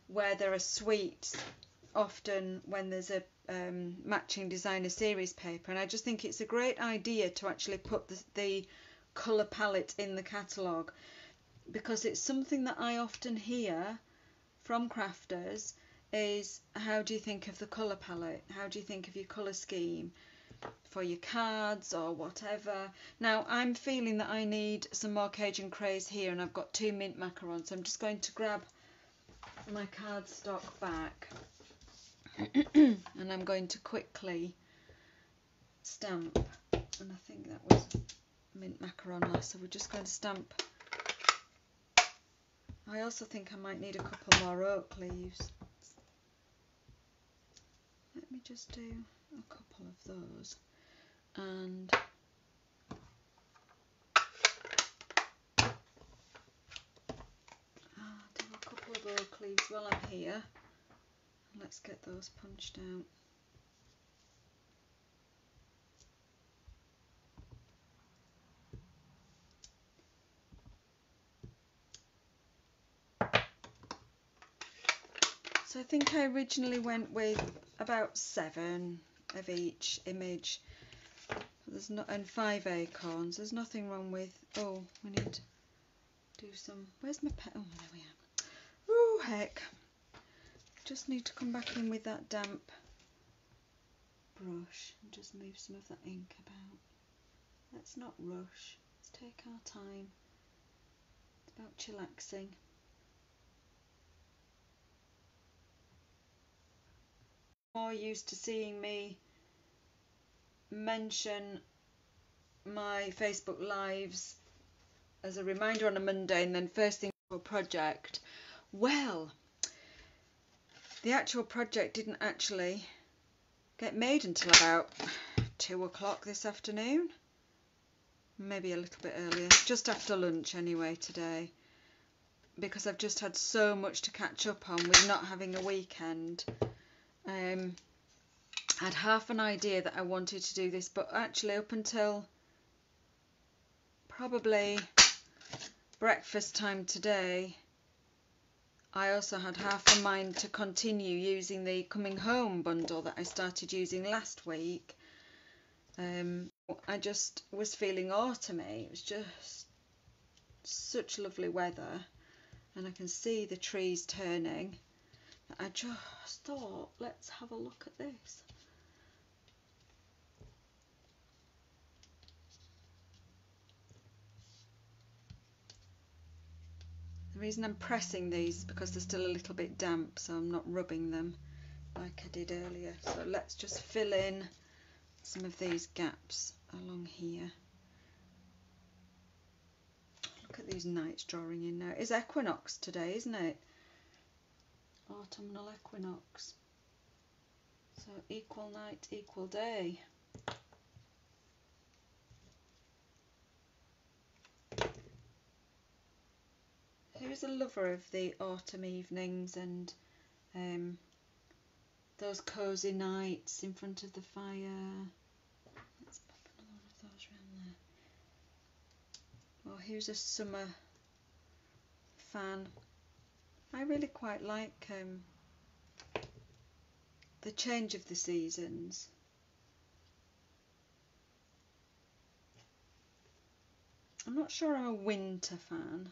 where there are sweets, often when there's a matching designer series paper. And I just think it's a great idea to actually put the colour palette in the catalogue, because it's something that I often hear from crafters is, how do you think of the colour palette? How do you think of your colour scheme for your cards or whatever? Now, I'm feeling that I need some more Cajun craigs here, and I've got 2 mint macarons, so I'm just going to grab my cardstock back and I'm going to quickly stamp, and I think that was mint macaron last, so we're just going to stamp. I also think I might need a couple more oak leaves. Let me just do a couple of those, and I'll do a couple of oak leaves while I'm here. Let's get those punched out. So I think I originally went with about 7 of each image. There's not, and 5 acorns. There's nothing wrong with. Oh, we need to do some. Where's my pen? Oh, there we are. Oh heck! Just need to come back in with that damp brush and just move some of that ink about. Let's not rush. Let's take our time. It's about chillaxing. More used to seeing me mention my Facebook lives as a reminder on a Monday and then first thing for a project. Well, the actual project didn't actually get made until about 2 o'clock this afternoon, maybe a little bit earlier, just after lunch anyway today, because I've just had so much to catch up on with not having a weekend. I had half an idea that I wanted to do this, but actually up until probably breakfast time today, I also had half a mind to continue using the coming home bundle that I started using last week. I just was feeling autumny. It was just such lovely weather, and I can see the trees turning. I just thought, let's have a look at this. The reason I'm pressing these is because they're still a little bit damp, so I'm not rubbing them like I did earlier. So let's just fill in some of these gaps along here. Look at these nights drawing in now. It's equinox today, isn't it? autumnal equinox. So equal night, equal day. Who's a lover of the autumn evenings and those cosy nights in front of the fire? Let's pop another one of those around there. Or who's a summer fan? I really quite like the change of the seasons. I'm not sure I'm a winter fan.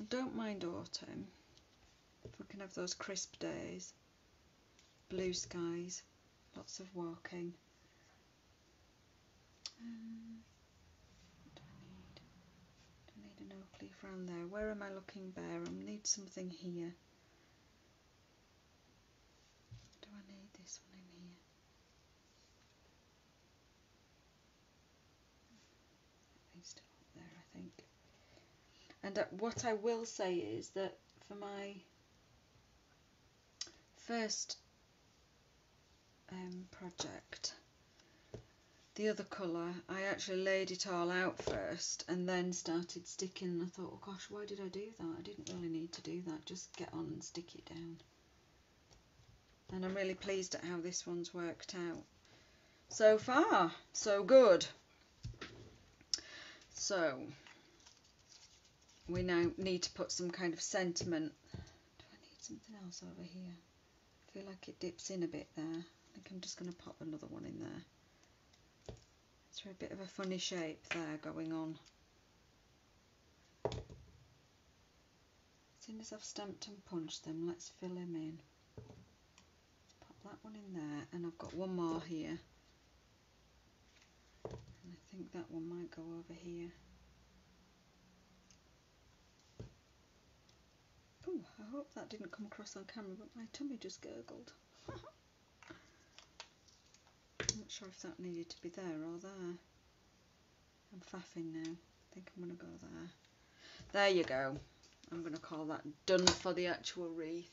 I don't mind autumn, if we can have those crisp days, blue skies, lots of walking. What do I need? I need an oak leaf round there. Where am I looking bare? I need something here. Do I need this one in here? It's still up there, I think. And what I will say is that for my first project, the other colour, I actually laid it all out first and then started sticking, and I thought, oh gosh, why did I do that? I didn't really need to do that, just get on and stick it down. And I'm really pleased at how this one's worked out. So far, so good. So we now need to put some kind of sentiment. Do I need something else over here? I feel like it dips in a bit there. I think I'm just going to pop another one in there. It's a bit of a funny shape there going on. As soon as I've stamped and punched them, let's fill them in. Let's pop that one in there, and I've got one more here. And I think that one might go over here. Ooh, I hope that didn't come across on camera, but my tummy just gurgled. I'm not sure if that needed to be there or there. I'm faffing now. I think I'm going to go there. There you go. I'm going to call that done for the actual wreath.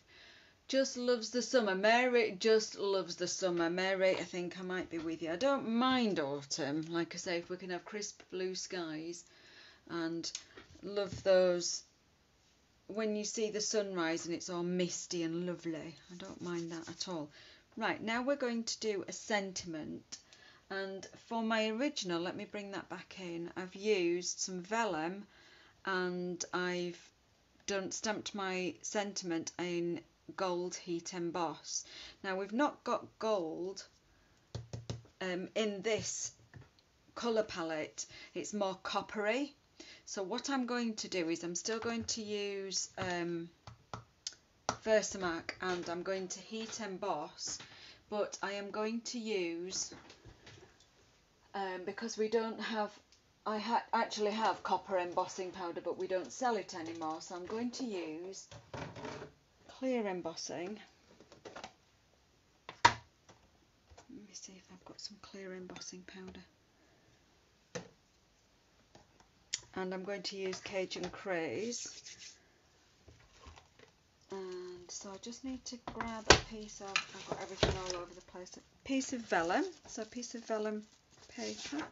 Just loves the summer. Mary just loves the summer. Mary, I think I might be with you. I don't mind autumn. Like I say, if we can have crisp blue skies and love those. When you see the sunrise and it's all misty and lovely, I don't mind that at all. Right, now we're going to do a sentiment, and for my original, let me bring that back in. I've used some vellum and I've stamped my sentiment in gold heat emboss. Now we've not got gold in this colour palette, it's more coppery. So what I'm going to do is I'm still going to use Versamark, and I'm going to heat emboss, but I am going to use, because we don't have, I actually have copper embossing powder, but we don't sell it anymore, so I'm going to use clear embossing. Let me see if I've got some clear embossing powder. And I'm going to use Cajun Craze. And so I just need to grab a piece of, I've got everything all over the place, a piece of vellum, so a piece of vellum paper.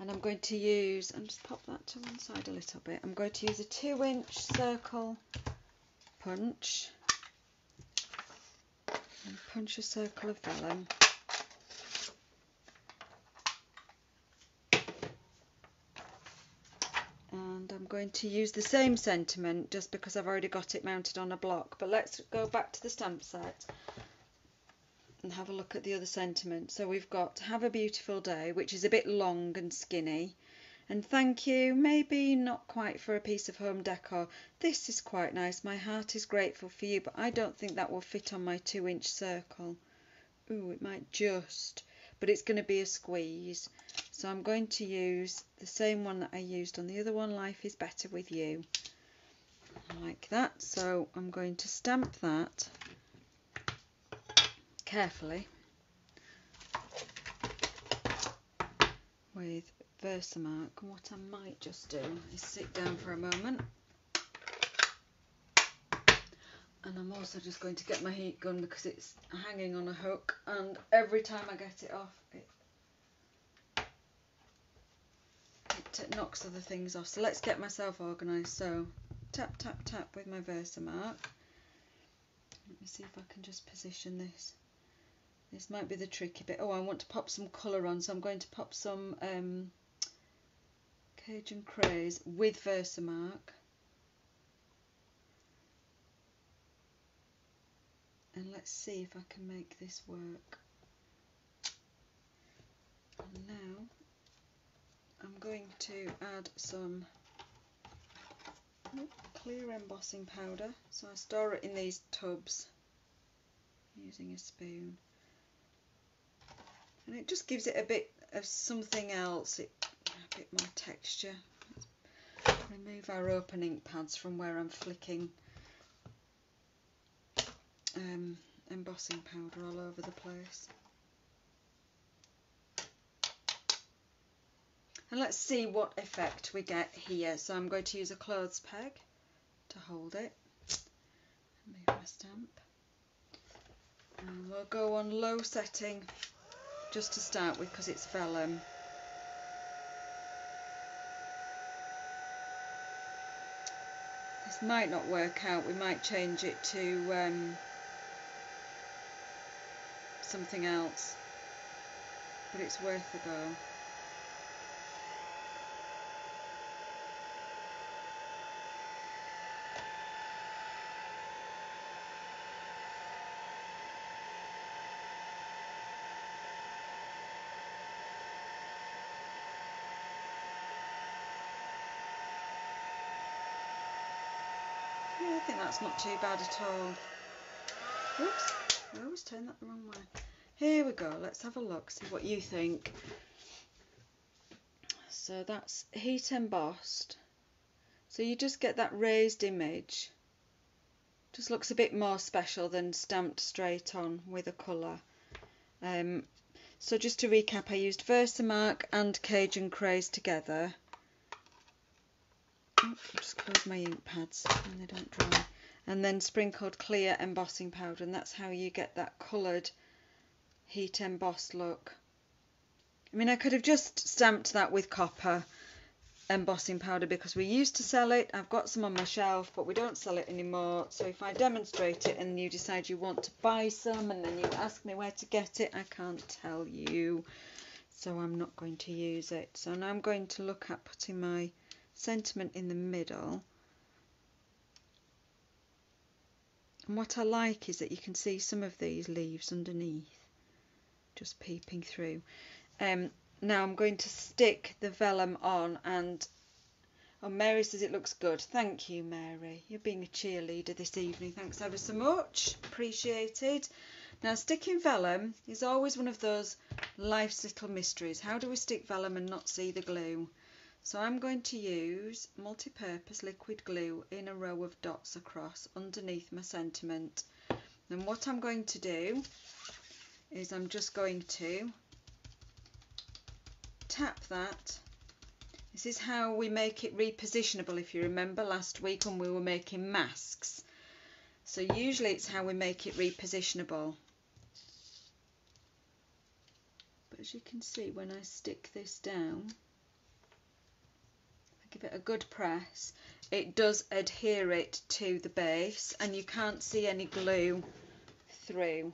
And I'm going to use, and just pop that to one side a little bit, I'm going to use a 2-inch circle punch. And punch a circle of vellum. I'm going to use the same sentiment just because I've already got it mounted on a block, but let's go back to the stamp set and have a look at the other sentiment. So we've got Have a Beautiful Day, which is a bit long and skinny, and Thank You, maybe not quite for a piece of home decor. This is quite nice. My heart is grateful for you, but I don't think that will fit on my 2-inch circle. Ooh, it might just, but it's going to be a squeeze. So I'm going to use the same one that I used on the other one, Life is Better With You. Like that. So I'm going to stamp that carefully with Versamark. And what I might just do is sit down for a moment And I'm also just going to get my heat gun because it's hanging on a hook, and every time I get it off it knocks other things off. So let's get myself organised. So tap, tap, tap with my Versamark. Let me see if I can just position this. This might be the tricky bit. Oh, I want to pop some colour on, so I'm going to pop some Cajun Craze with Versamark. And let's see if I can make this work. And now I'm going to add some clear embossing powder. So I store it in these tubs using a spoon. And it just gives it a bit of something else, a bit more texture. Let's remove our open ink pads from where I'm flicking embossing powder all over the place. And let's see what effect we get here. So I'm going to use a clothes peg to hold it. Move my stamp. And we'll go on low setting just to start with because it's vellum. This might not work out. We might change it to something else, but it's worth a go. I think that's not too bad at all. Oops, I always turn that the wrong way. Here we go, let's have a look, see what you think. So that's heat embossed. So you just get that raised image. Just looks a bit more special than stamped straight on with a colour. So just to recap, I used Versamark and Cajun Craze together. I'll just close my ink pads and they don't dry, and then sprinkled clear embossing powder, and that's how you get that coloured heat embossed look. I mean, I could have just stamped that with copper embossing powder because we used to sell it. I've got some on my shelf, but we don't sell it anymore. So if I demonstrate it and you decide you want to buy some and then you ask me where to get it, I can't tell you, so I'm not going to use it. So now I'm going to look at putting my sentiment in the middle, and what I like is that you can see some of these leaves underneath just peeping through. Now I'm going to stick the vellum on, and oh, Mary says it looks good. Thank you, Mary, you're being a cheerleader this evening. Thanks ever so much, appreciated. Now sticking vellum is always one of those life's little mysteries. How do we stick vellum and not see the glue? So I'm going to use multi-purpose liquid glue in a row of dots across underneath my sentiment. And what I'm going to do is I'm just going to tap that. This is how we make it repositionable, if you remember last week when we were making masks. So usually it's how we make it repositionable. But as you can see, when I stick this down, give it a good press, it does adhere it to the base, and you can't see any glue through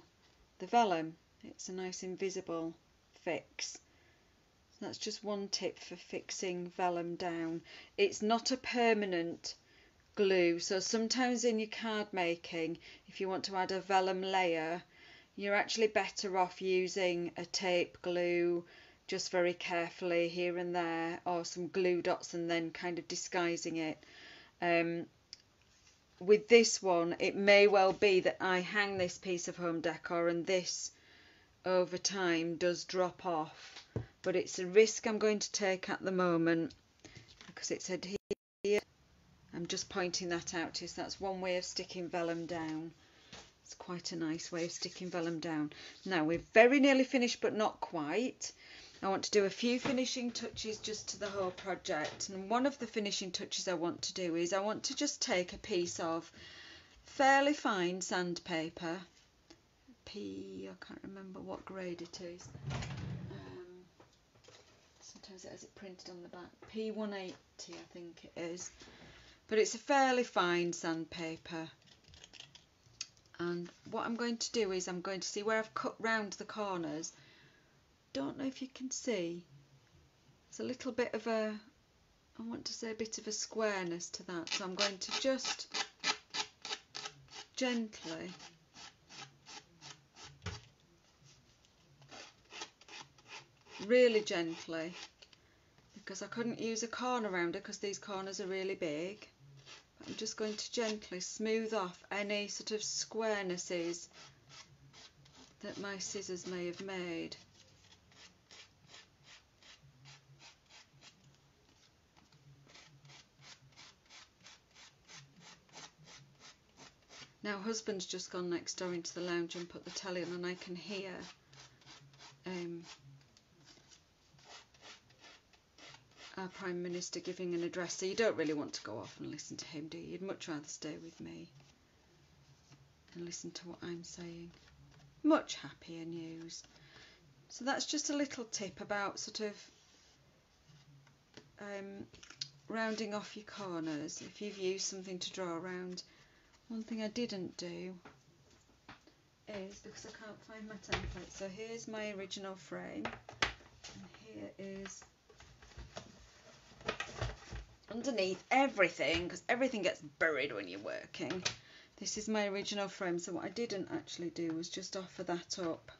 the vellum. It's a nice invisible fix. So that's just one tip for fixing vellum down. It's not a permanent glue, so sometimes in your card making, if you want to add a vellum layer, you're actually better off using a tape glue, just very carefully here and there, or some glue dots and then kind of disguising it. With this one, it may well be that I hang this piece of home decor and this over time does drop off, but it's a risk I'm going to take at the moment because it's adhered. I'm just pointing that out to you. So that's one way of sticking vellum down. It's quite a nice way of sticking vellum down. Now we're very nearly finished, but not quite. I want to do a few finishing touches just to the whole project, and one of the finishing touches I want to do is I want to just take a piece of fairly fine sandpaper, P, I can't remember what grade it is, sometimes it has it printed on the back, P180 I think it is, but it's a fairly fine sandpaper. And what I'm going to do is I'm going to see where I've cut round the corners. Don't know if you can see, it's a little bit of a, I want to say a bit of a squareness to that, so I'm going to just gently because I couldn't use a corner rounder because these corners are really big. I'm just going to gently smooth off any sort of squarenesses that my scissors may have made. Now husband's just gone next door into the lounge and put the telly on, and I can hear our Prime Minister giving an address, so you don't really want to go off and listen to him, do you? You'd much rather stay with me and listen to what I'm saying. Much happier news. So that's just a little tip about sort of rounding off your corners if you've used something to draw around. One thing I didn't do is, because I can't find my template, so here's my original frame and here is underneath everything, because everything gets buried when you're working. This is my original frame, so what I didn't actually do was just offer that up,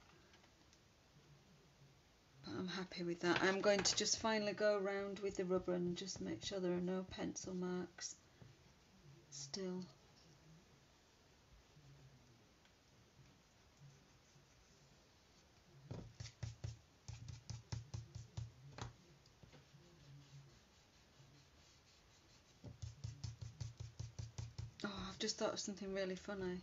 but I'm happy with that. I'm going to just finally go around with the rubber and just make sure there are no pencil marks still. Just thought of something really funny.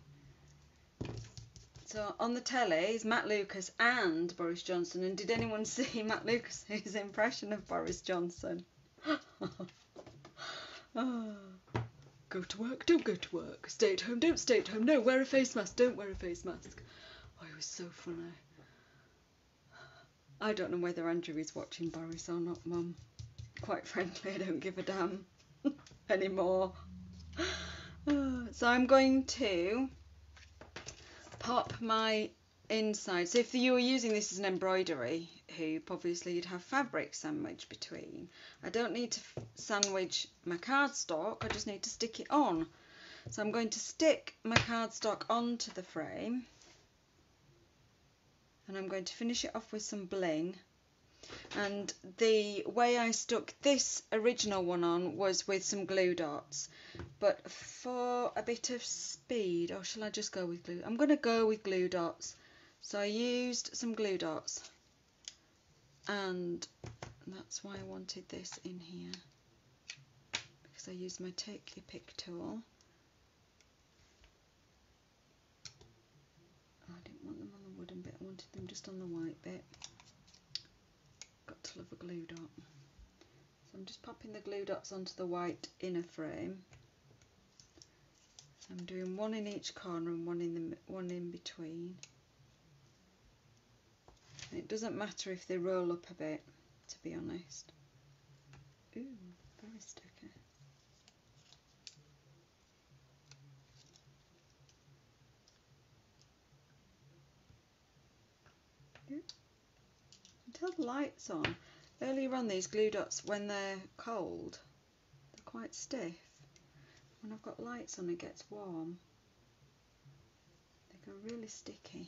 So on the telly is Matt Lucas and Boris Johnson, and did anyone see Matt Lucas's impression of Boris Johnson? Oh. Go to work, don't go to work. Stay at home, don't stay at home. No, wear a face mask, don't wear a face mask. Oh, it was so funny. I don't know whether Andrew is watching Boris or not, Mum. Quite frankly, I don't give a damn anymore. So I'm going to pop my inside. So if you were using this as an embroidery hoop, obviously you'd have fabric sandwich between. I don't need to sandwich my cardstock, I just need to stick it on. So I'm going to stick my cardstock onto the frame and I'm going to finish it off with some bling. And the way I stuck this original one on was with some glue dots, but for a bit of speed, or shall I just go with glue? I'm going to go with glue dots. So I used some glue dots, and that's why I wanted this in here, because I used my take your pick tool. Oh, I didn't want them on the wooden bit, I wanted them just on the white bit. Got to love a glue dot. So I'm just popping the glue dots onto the white inner frame. I'm doing one in each corner and one in between. And it doesn't matter if they roll up a bit, to be honest. Ooh, very sticky. Ooh. Until the light's on. Earlier on, these glue dots, when they're cold, they're quite stiff. When I've got lights on, it gets warm. They go really sticky.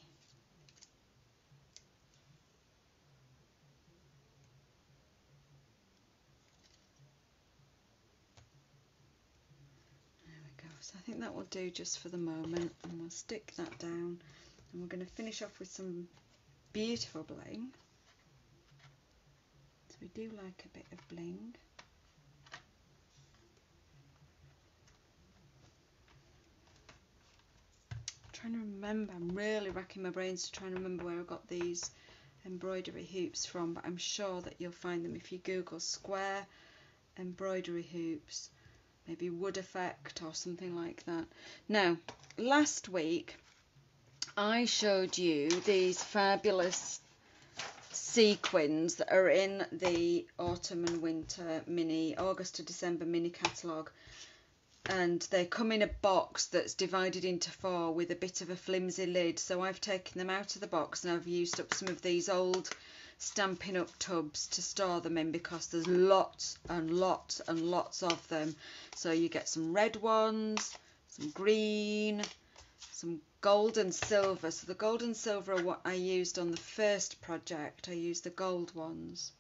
There we go. So I think that will do just for the moment, and we'll stick that down. And we're going to finish off with some beautiful bling. We do like a bit of bling. I'm trying to remember, I'm really racking my brains to try and remember where I got these embroidery hoops from, but I'm sure that you'll find them if you Google square embroidery hoops. maybe wood effect or something like that. Now, last week I showed you these fabulous sequins that are in the autumn and winter mini, August to December mini catalogue, and they come in a box that's divided into four with a bit of a flimsy lid. So I've taken them out of the box and I've used up some of these old Stampin' Up! Tubs to store them in, because there's lots and lots and lots of them. So you get some red ones, some green, some gold and silver. So the gold and silver are what I used on the first project. I used the gold ones.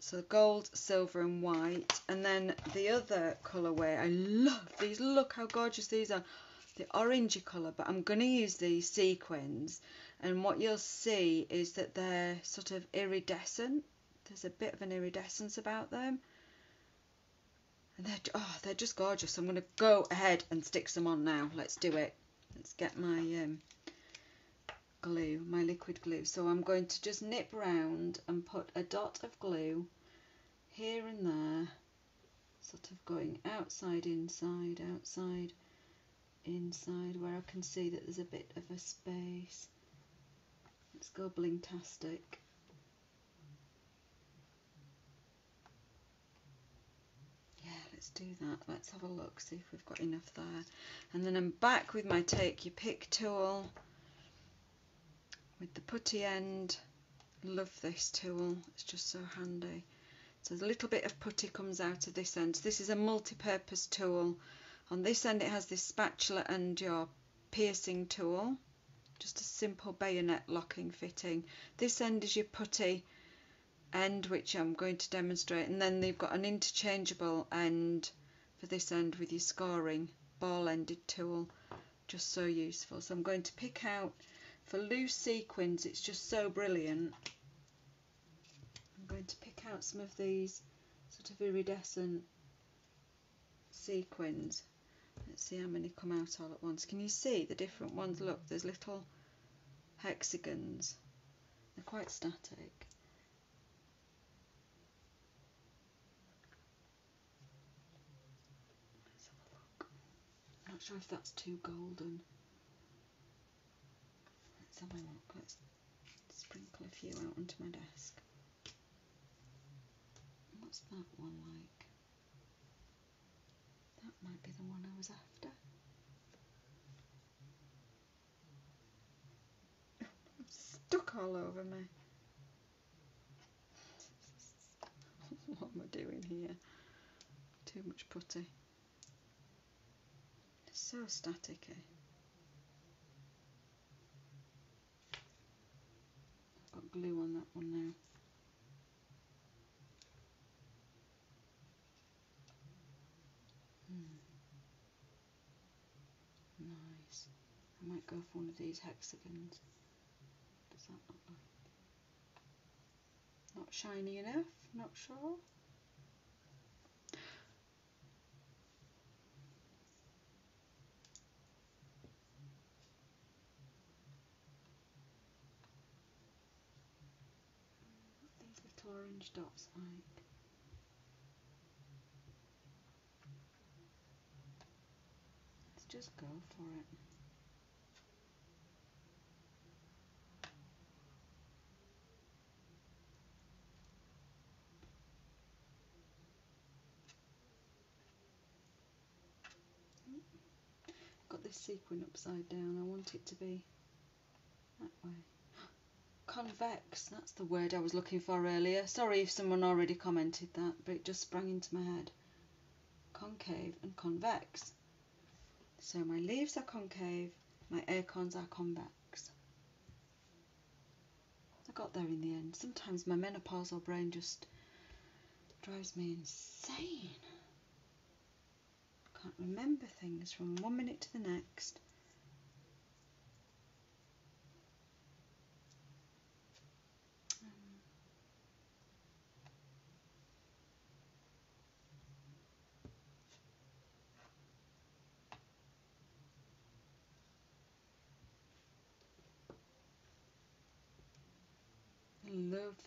So gold, silver and white. And then the other colourway, I love these. Look how gorgeous these are. The orangey colour, but I'm going to use these sequins. And what you'll see is that they're sort of iridescent. There's a bit of an iridescence about them. And they're just gorgeous. I'm going to go ahead and stick some on now. Let's do it. Let's get my glue, my liquid glue. So I'm going to just nip round and put a dot of glue here and there. Sort of going outside, inside, outside, inside, where I can see that there's a bit of a space. Let's go blingtastic. Yeah, let's do that. Let's have a look, see if we've got enough there. And then I'm back with my take your pick tool with the putty end. Love this tool, it's just so handy. So the little bit of putty comes out of this end. So this is a multi-purpose tool. On this end it has this spatula and your piercing tool. Just a simple bayonet locking fitting. This end is your putty end, which I'm going to demonstrate, and then they've got an interchangeable end for this end with your scoring ball-ended tool. Just so useful. So I'm going to pick out, for loose sequins it's just so brilliant, I'm going to pick out some of these sort of iridescent sequins. Let's see how many come out all at once. Can you see the different ones? Look, there's little hexagons. They're quite static. Let's have a look. I'm not sure if that's too golden. Let's have a look. Let's sprinkle a few out onto my desk. What's that one like? That might be the one I was after. I'm stuck all over me. What am I doing here? Too much putty. It's so staticky. I've got glue on that one now. Nice. I might go for one of these hexagons. Does that look like? Not shiny enough? Not sure. What are these little orange dots like? Just go for it. Got this sequin upside down. I want it to be that way. Convex, that's the word I was looking for earlier. Sorry if someone already commented that, but it just sprang into my head. Concave and convex. So my leaves are concave, my acorns are convex. I got there in the end. Sometimes my menopausal brain just drives me insane. I can't remember things from one minute to the next.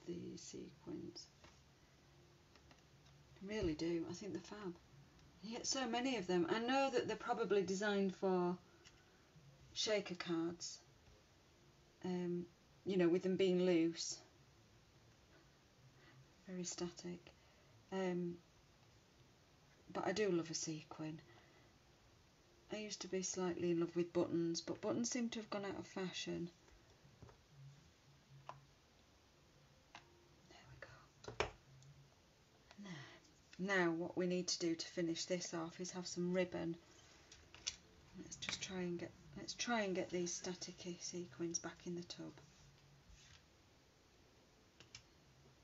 These sequins, really do. I think they're fab. You get so many of them. I know that they're probably designed for shaker cards, you know, with them being loose, very static, but I do love a sequin. I used to be slightly in love with buttons, but buttons seem to have gone out of fashion. Now what we need to do to finish this off is have some ribbon. Let's just try and get these staticky sequins back in the tub.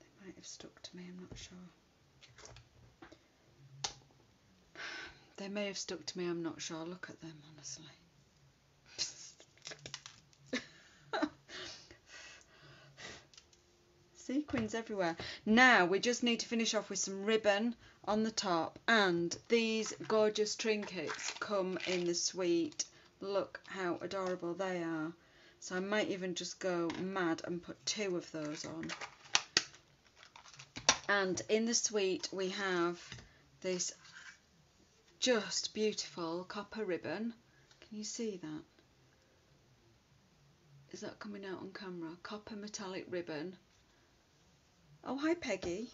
They might have stuck to me, I'm not sure. They may have stuck to me, I'm not sure. Look at them, honestly. Sequins everywhere. Now we just need to finish off with some ribbon on the top, and these gorgeous trinkets come in the sweet. Look how adorable they are. So I might even just go mad and put two of those on. And in the sweet we have this just beautiful copper ribbon. Can you see that? Is that coming out on camera? Copper metallic ribbon. Oh, hi Peggy.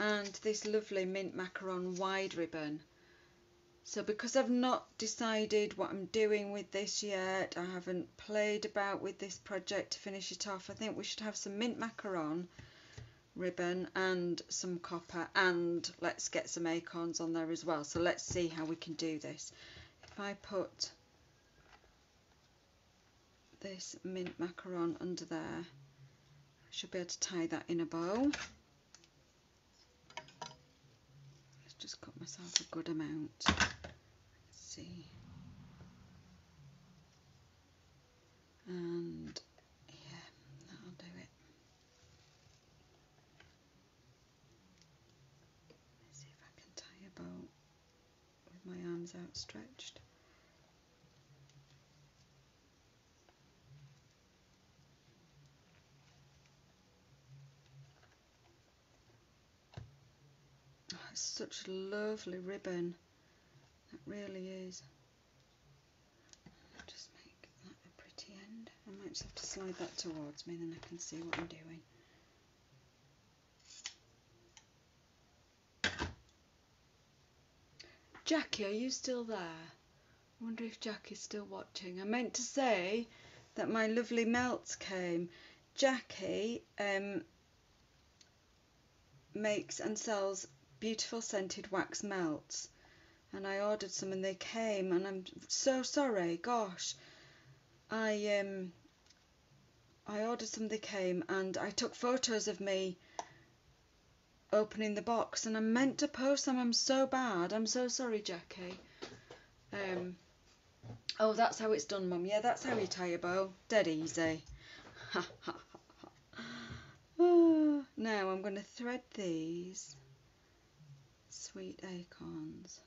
And this lovely mint macaron wide ribbon. So because I've not decided what I'm doing with this yet, I haven't played about with this project to finish it off, I think we should have some mint macaron ribbon and some copper, and let's get some acorns on there as well. So let's see how we can do this. If I put this mint macaron under there, should be able to tie that in a bow. Let's just cut myself a good amount. Let's see. And yeah, that'll do it. Let's see if I can tie a bow with my arms outstretched. Such lovely ribbon, that really is. I'll just make that a pretty end. I might just have to slide that towards me, then I can see what I'm doing. Jackie, are you still there? I wonder if Jackie's still watching. I meant to say that my lovely melts came. Jackie makes and sells beautiful scented wax melts, and I ordered some and they came, and I'm so sorry, gosh. I ordered some, they came, and I took photos of me opening the box, and I meant to post them. I'm so bad. I'm so sorry, Jackie. Oh, that's how it's done, Mum. Yeah, that's how you tie a bow. Dead easy. Ha ha ha ha. Now I'm going to thread these sweet acorns.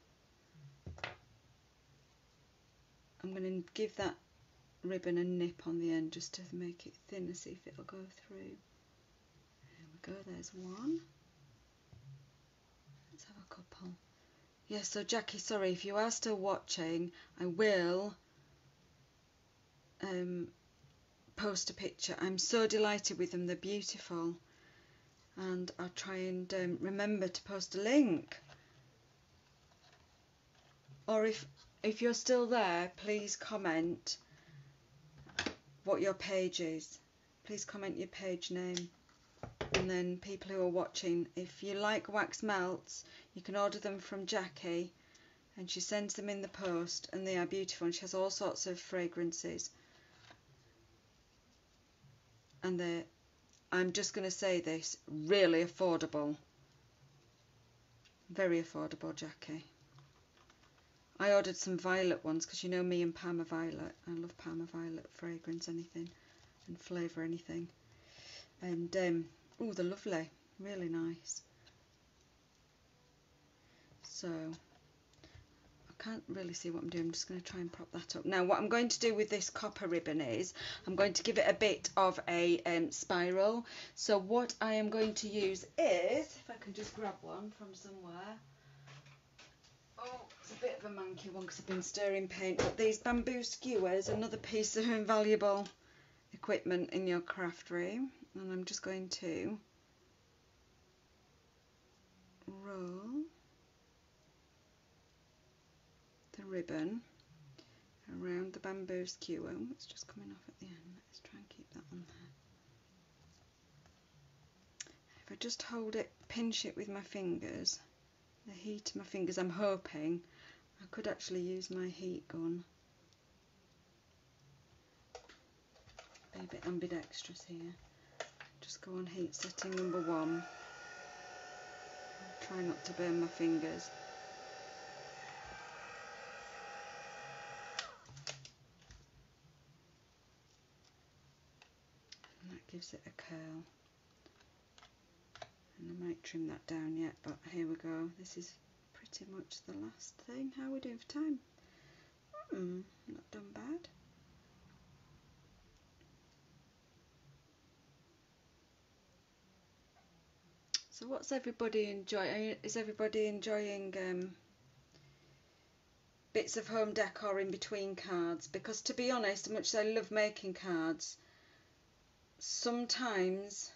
I'm going to give that ribbon a nip on the end just to make it thinner, see if it'll go through. There we go, there's one. Let's have a couple. Yeah, so Jackie, sorry, if you are still watching, I will post a picture. I'm so delighted with them, they're beautiful. And I'll try and remember to post a link. Or if you're still there, please comment what your page is. Please comment your page name. And then people who are watching, if you like wax melts, you can order them from Jackie, and she sends them in the post, and they are beautiful, and she has all sorts of fragrances. And they're, I'm just going to say this, really affordable. Very affordable, Jackie. I ordered some violet ones because you know me and Parma Violet. I love Parma Violet fragrance, anything, and flavour, anything. And, oh, they're lovely. Really nice. So, I can't really see what I'm doing. I'm just going to try and prop that up. Now what I'm going to do with this copper ribbon is I'm going to give it a bit of a spiral. So what I am going to use is, if I can just grab one from somewhere. Oh, it's a bit of a manky one because I've been stirring paint, but these bamboo skewers, another piece of invaluable equipment in your craft room. And I'm just going to roll the ribbon around the bamboo skewer. Oh, it's just coming off at the end. Let's try and keep that on there. If I just hold it, pinch it with my fingers, the heat of my fingers, I'm hoping I could actually use my heat gun. Be a bit ambidextrous here. Just go on heat setting number 1. Try not to burn my fingers. And that gives it a curl. And I might trim that down yet, but here we go. This is pretty much the last thing. How are we doing for time? Not done bad. So what's everybody enjoying? Is everybody enjoying bits of home decor in between cards? Because to be honest, as much as I love making cards, sometimes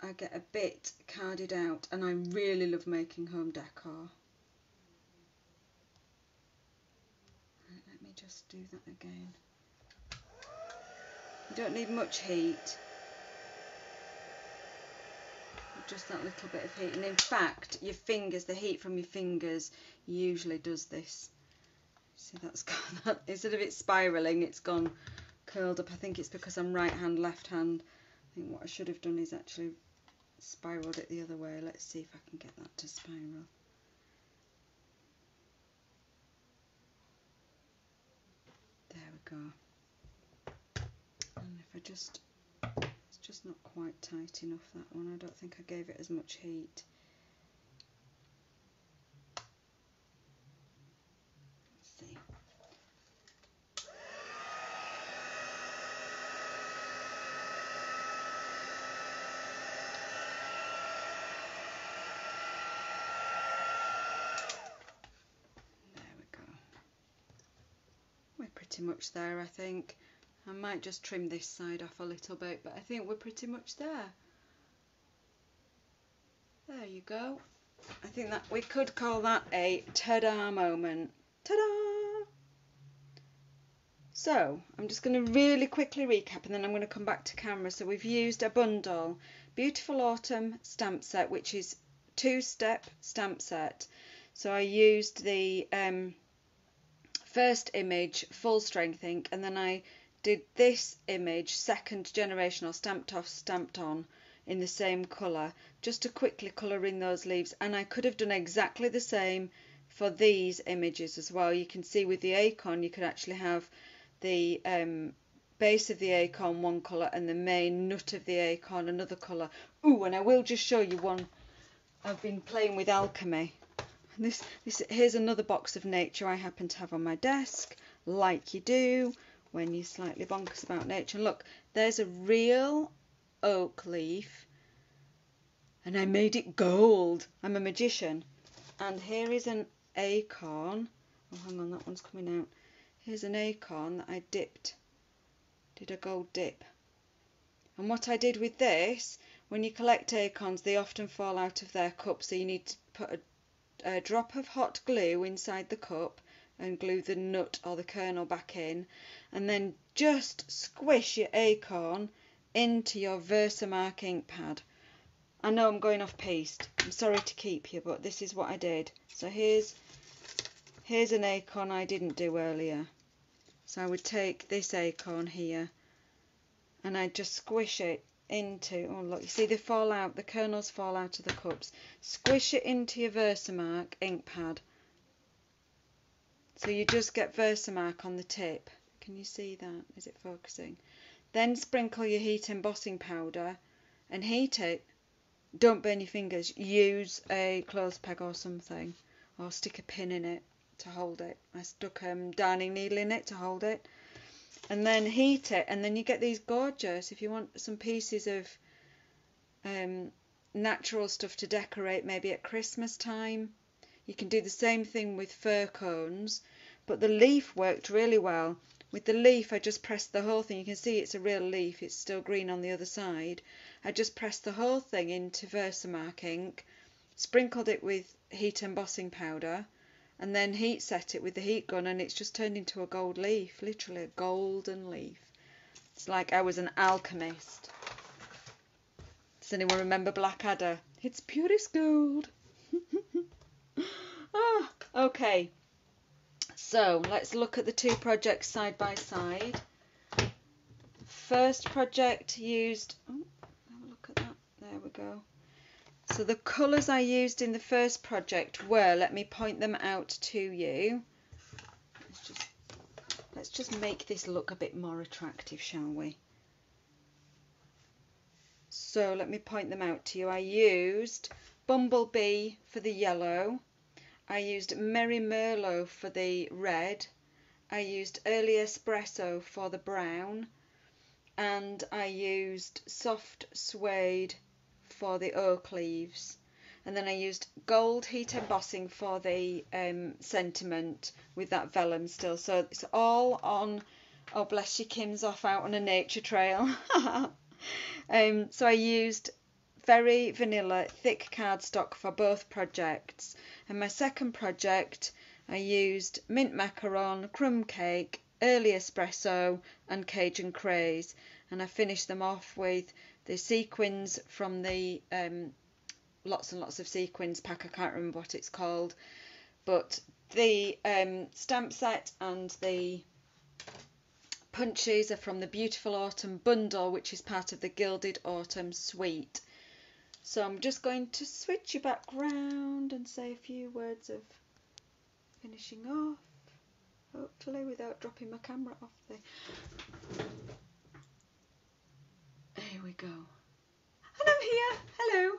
I get a bit carded out, and I really love making home decor. Right, let me just do that again. You don't need much heat. Just that little bit of heat, and in fact your fingers, the heat from your fingers usually does this. See, that's gone, that, instead of it spiralling, it's gone curled up. I think it's because I'm right hand, left hand. I think what I should have done is actually spiraled it the other way. Let's see if I can get that to spiral. There we go. And if I just, just not quite tight enough, that one. I don't think I gave it as much heat. Let's see. There we go. We're pretty much there, I think. I might just trim this side off a little bit, but I think we're pretty much there. There you go. I think that we could call that a ta-da moment. Ta-da! So, I'm just going to really quickly recap, and then I'm going to come back to camera. So we've used a bundle, Beautiful Autumn stamp set, which is 2-step stamp set. So I used the first image, full strength ink, and then I did this image, second generational, stamped off, stamped on, in the same colour, just to quickly colour in those leaves. And I could have done exactly the same for these images as well. You can see with the acorn, you could actually have the base of the acorn one colour and the main nut of the acorn another colour. Ooh, and I will just show you one. I've been playing with alchemy. And this here's another box of nature I happen to have on my desk, like you do when you're slightly bonkers about nature. Look, there's a real oak leaf, and I made it gold. I'm a magician. And here is an acorn. Oh, hang on, that one's coming out. Here's an acorn that I did a gold dip. And what I did with this, when you collect acorns, they often fall out of their cup, so you need to put a drop of hot glue inside the cup and glue the nut or the kernel back in, and then just squish your acorn into your Versamark ink pad. I know I'm going off piste, I'm sorry to keep you, but this is what I did. So here's an acorn I didn't do earlier. So I would take this acorn here and I just squish it into, oh look, you see they fall out, the kernels fall out of the cups. Squish it into your Versamark ink pad. So you just get Versamark on the tip. Can you see that? Is it focusing? Then sprinkle your heat embossing powder and heat it. Don't burn your fingers. Use a clothes peg or something, or stick a pin in it. to hold it. I stuck a darning needle in it to hold it, and then heat it, and then you get these gorgeous, if you want some pieces of natural stuff to decorate maybe at Christmas time. You can do the same thing with fir cones, but the leaf worked really well. With the leaf, I just pressed the whole thing. You can see it's a real leaf, it's still green on the other side. I just pressed the whole thing into Versamark ink, sprinkled it with heat embossing powder, and then heat set it with the heat gun, and it's just turned into a gold leaf, literally a golden leaf. It's like I was an alchemist. Does anyone remember Blackadder? It's purest gold. Ah, okay. So let's look at the two projects side by side. First project used, have a look at that. There we go. So the colours I used in the first project were, let me point them out to you. Let's just make this look a bit more attractive, shall we? So let me point them out to you. I used Bumblebee for the yellow. I used Merry Merlot for the red, I used Early Espresso for the brown, and I used Soft Suede for the oak leaves. And then I used gold heat embossing for the sentiment with that vellum still. So it's all on, oh bless you, Kim's off out on a nature trail. So I used very vanilla thick cardstock for both projects. And my second project, I used mint macaron, crumb cake, early espresso, and Cajun craze. And I finished them off with the sequins from the lots and lots of sequins pack. I can't remember what it's called, but the stamp set and the punches are from the Beautiful Autumn Bundle, which is part of the Gilded Autumn suite. So I'm just going to switch you back round and say a few words of finishing off, hopefully without dropping my camera off there. Here we go. And I'm here. Hello.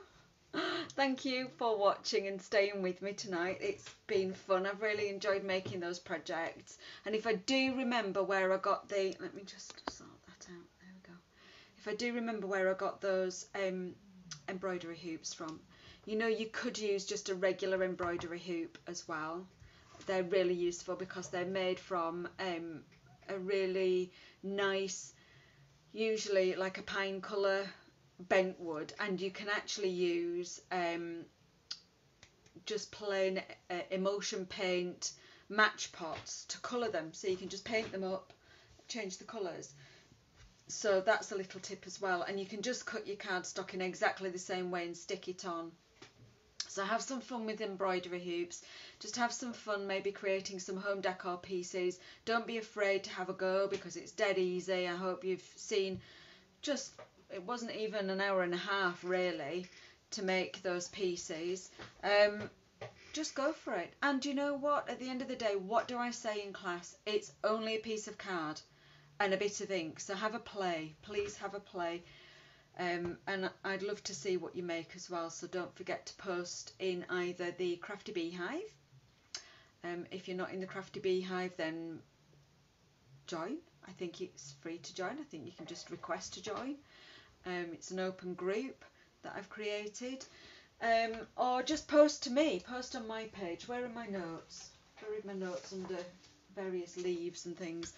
Thank you for watching and staying with me tonight. It's been fun. I've really enjoyed making those projects. And if I do remember where I got the, let me just sort that out. There we go. If I do remember where I got those embroidery hoops from, you know, you could use just a regular embroidery hoop as well. They're really useful because they're made from a really nice, usually like a pine colour bent wood, and you can actually use just plain emulsion paint match pots to colour them, so you can just paint them up, change the colours. So that's a little tip as well. And you can just cut your cardstock in exactly the same way and stick it on. So have some fun with embroidery hoops. Just have some fun maybe creating some home decor pieces. Don't be afraid to have a go because it's dead easy. I hope you've seen, just, it wasn't even an hour and a half really to make those pieces. Just go for it. And you know what? At the end of the day, what do I say in class? It's only a piece of card and a bit of ink, so have a play, please have a play, and I'd love to see what you make as well. So don't forget to post in either the Crafty Beehive, if you're not in the Crafty Beehive then join, I think it's free to join, I think you can just request to join, it's an open group that I've created, or just post to me, post on my page. Where are my notes? Buried my notes under various leaves and things.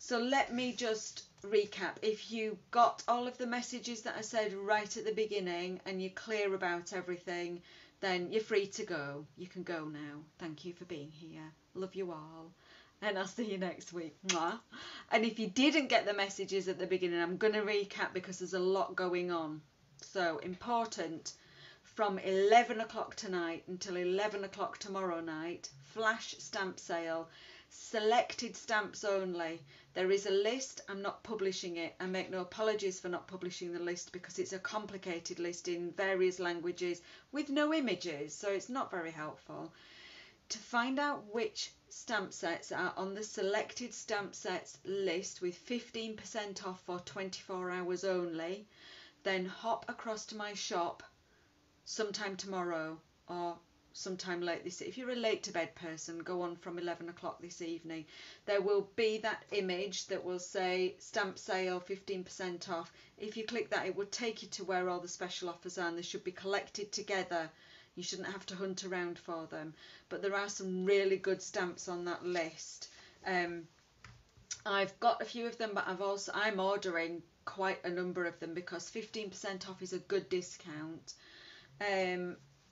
So let me just recap. If you got all of the messages that I said right at the beginning and you're clear about everything, then you're free to go. You can go now. Thank you for being here. Love you all. And I'll see you next week. Mwah. And if you didn't get the messages at the beginning, I'm going to recap because there's a lot going on. So important. From 11 o'clock tonight until 11 o'clock tomorrow night, flash stamp sale. Selected stamps only. There is a list. I'm not publishing it. I make no apologies for not publishing the list because it's a complicated list in various languages with no images, so it's not very helpful. To find out which stamp sets are on the selected stamp sets list with 15% off for 24 hours only, then hop across to my shop sometime tomorrow or sometime late this, if you're a late to bed person, go on from 11 o'clock this evening, there will be that image that will say stamp sale 15% off. If you click that, it will take you to where all the special offers are, and they should be collected together. You shouldn't have to hunt around for them, but there are some really good stamps on that list. I've got a few of them, but I'm ordering quite a number of them because 15% off is a good discount.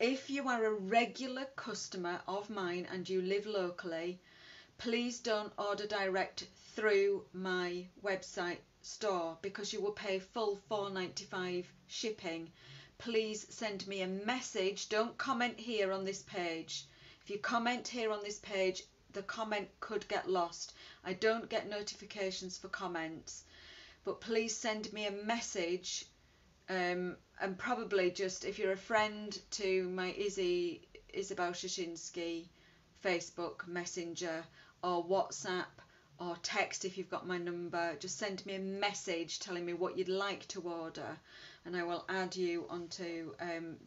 If you are a regular customer of mine and you live locally, please don't order direct through my website store because you will pay full £4.95 shipping. Please send me a message. Don't comment here on this page. If you comment here on this page, the comment could get lost. I don't get notifications for comments, but please send me a message. And probably just, if you're a friend to my Isabel Szczecinski Facebook Messenger or WhatsApp or text, if you've got my number, just send me a message telling me what you'd like to order, and I will add you onto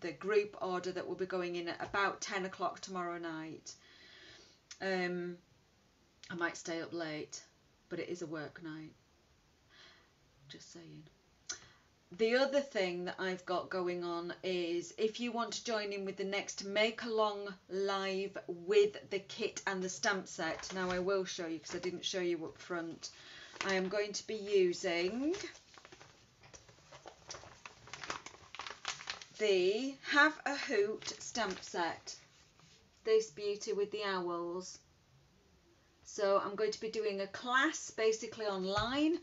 the group order that will be going in at about 10 o'clock tomorrow night. I might stay up late, but it is a work night, just saying. The other thing that I've got going on is, if you want to join in with the next Make Along Live with the kit and the stamp set, now I will show you because I didn't show you up front. I am going to be using the Have a Hoot stamp set, this beauty with the owls. So I'm going to be doing a class basically online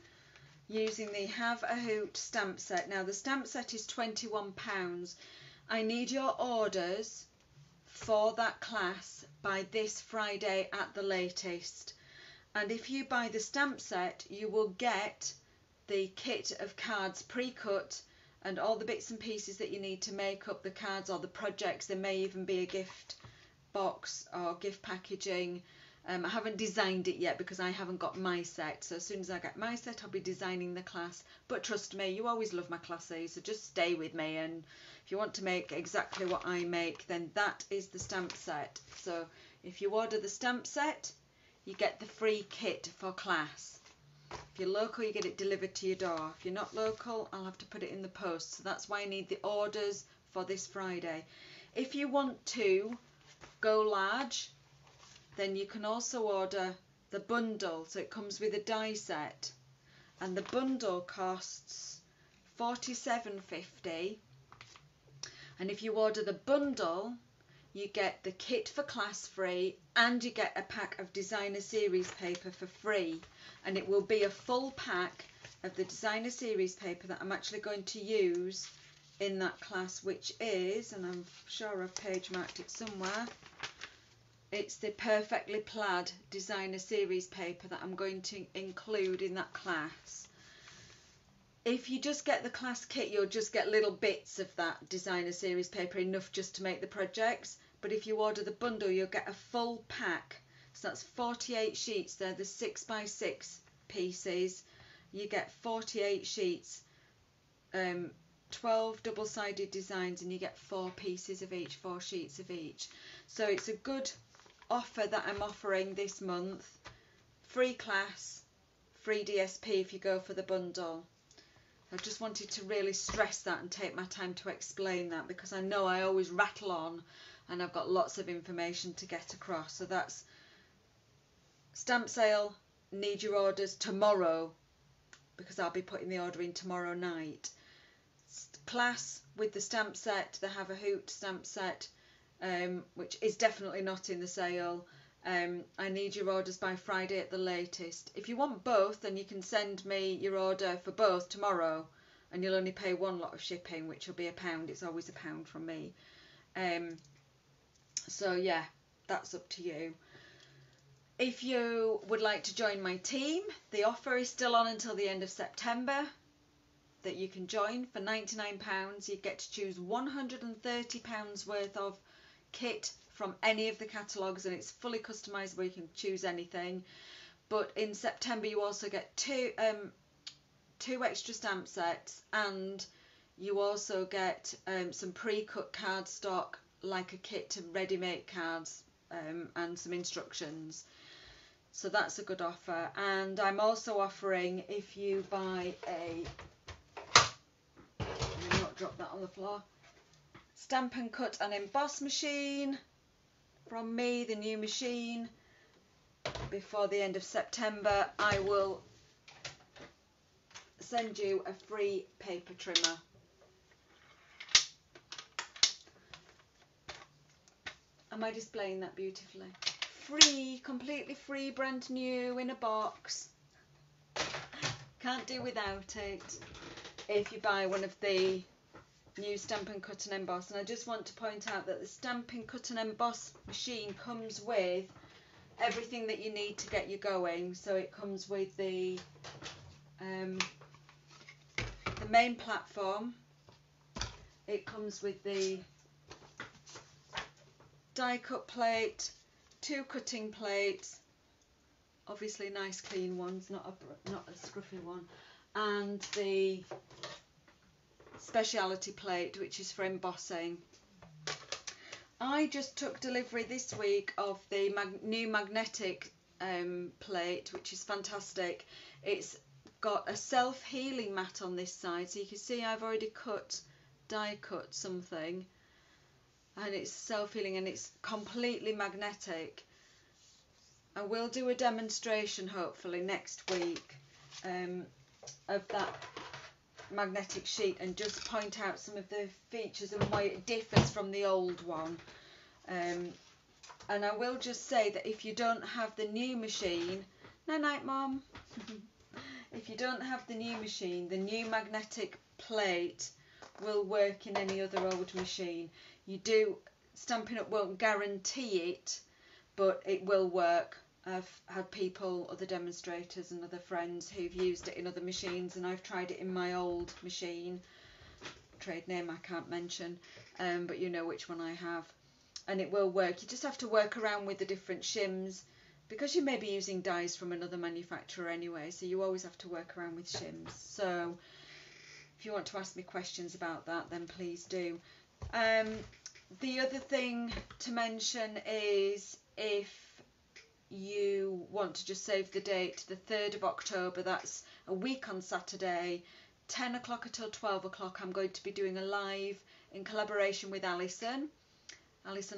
using the Have a Hoot stamp set. Now the stamp set is £21. I need your orders for that class by this Friday at the latest, and if you buy the stamp set you will get the kit of cards pre-cut and all the bits and pieces that you need to make up the cards or the projects. There may even be a gift box or gift packaging. I haven't designed it yet because I haven't got my set, so as soon as I get my set I'll be designing the class. But trust me, you always love my classes, so just stay with me, and if you want to make exactly what I make, then that is the stamp set. So if you order the stamp set you get the free kit for class. If you're local you get it delivered to your door. If you're not local I'll have to put it in the post, so that's why I need the orders for this Friday. If you want to go large, then you can also order the bundle, so it comes with a die set, and the bundle costs £47.50, and if you order the bundle you get the kit for class free and you get a pack of designer series paper for free, and it will be a full pack of the designer series paper that I'm actually going to use in that class, which is, and I'm sure I've page marked it somewhere, it's the Perfectly Plaid designer series paper that I'm going to include in that class. If you just get the class kit, you'll just get little bits of that designer series paper, enough just to make the projects. But if you order the bundle, you'll get a full pack. So that's 48 sheets. They're the 6x6 pieces. You get 48 sheets, 12 double-sided designs, and you get 4 pieces of each, 4 sheets of each. So it's a good offer that I'm offering this month. Free class, free DSP if you go for the bundle. I just wanted to really stress that and take my time to explain that, because I know I always rattle on and I've got lots of information to get across. So that's stamp sale, need your orders tomorrow because I'll be putting the order in tomorrow night. Class with the stamp set, the Have a Hoot stamp set, which is definitely not in the sale. I need your orders by Friday at the latest. If you want both, then you can send me your order for both tomorrow, and you'll only pay one lot of shipping, which will be £1. It's always £1 from me. So yeah, that's up to you. If you would like to join my team, the offer is still on until the end of September that you can join for £99. You get to choose £130 worth of kit from any of the catalogues, and it's fully customizable. You can choose anything, but in September you also get two extra stamp sets, and you also get some pre-cut cardstock like a kit to ready-made cards and some instructions. So that's a good offer. And I'm also offering, if you buy a, I'll not drop that on the floor, stamp and cut and emboss machine from me, the new machine, before the end of September, I will send you a free paper trimmer. Am I displaying that beautifully? Free, completely free, brand new, in a box. Can't do without it if you buy one of the new Stampin' Cut and Emboss. And I just want to point out that the Stampin' Cut and Emboss machine comes with everything that you need to get you going. So it comes with the main platform, it comes with the die cut plate, 2 cutting plates, obviously nice clean ones, not a scruffy one, and the speciality plate, which is for embossing. I just took delivery this week of the new magnetic plate, which is fantastic. It's got a self-healing mat on this side, so you can see I've already die cut something, and it's self-healing and it's completely magnetic. I will do a demonstration hopefully next week of that magnetic sheet and just point out some of the features and why it differs from the old one. And I will just say that if you don't have the new machine, night night mom, if you don't have the new machine, the new magnetic plate will work in any other old machine. You do, Stampin' Up! Won't guarantee it, but it will work. I've had people, other demonstrators and other friends who've used it in other machines, and I've tried it in my old machine, trade name I can't mention, but you know which one I have, and it will work. You just have to work around with the different shims, because you may be using dies from another manufacturer anyway, so you always have to work around with shims. So if you want to ask me questions about that, then please do. The other thing to mention is if you want to just save the date, the 3rd of October, that's a week on Saturday, 10 o'clock until 12 o'clock, I'm going to be doing a live in collaboration with Alison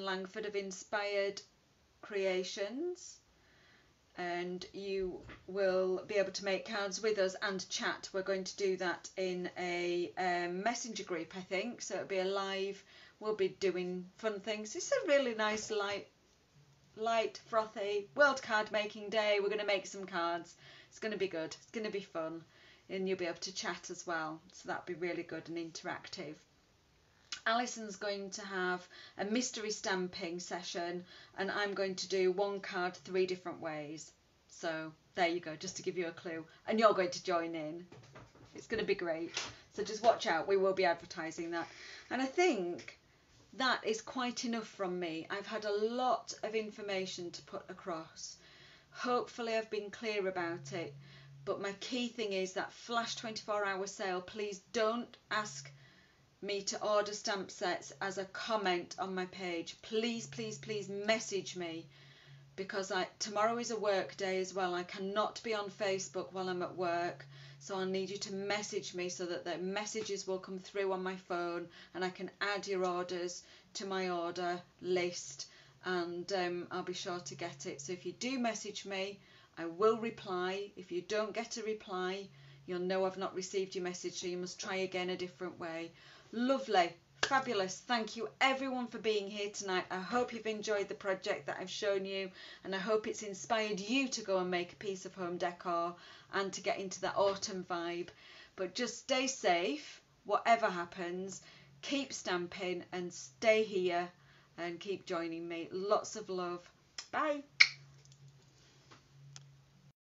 Langford of Inspired Creations. And you will be able to make cards with us and chat. We're going to do that in a messenger group, I think. So it'll be a live. We'll be doing fun things. It's a really nice, light, frothy World Card Making Day. We're going to make some cards. It's going to be good. It's going to be fun. And you'll be able to chat as well. So that'll be really good and interactive. Alison's going to have a mystery stamping session, and I'm going to do one card 3 different ways. So there you go, just to give you a clue. And you're going to join in. It's going to be great. So just watch out. We will be advertising that. And I think that is quite enough from me. I've had a lot of information to put across. Hopefully I've been clear about it. But my key thing is that flash 24-hour sale. Please don't ask me to order stamp sets as a comment on my page. Please, please, please message me, because tomorrow is a work day as well. I cannot be on Facebook while I'm at work, so I'll need you to message me so that the messages will come through on my phone and I can add your orders to my order list, and I'll be sure to get it. So if you do message me, I will reply. If you don't get a reply, you'll know I've not received your message, so you must try again a different way. Lovely, fabulous. Thank you everyone for being here tonight. I hope you've enjoyed the project that I've shown you, and I hope it's inspired you to go and make a piece of home decor and to get into that autumn vibe. But just stay safe, whatever happens. Keep stamping and stay here and keep joining me. Lots of love. Bye.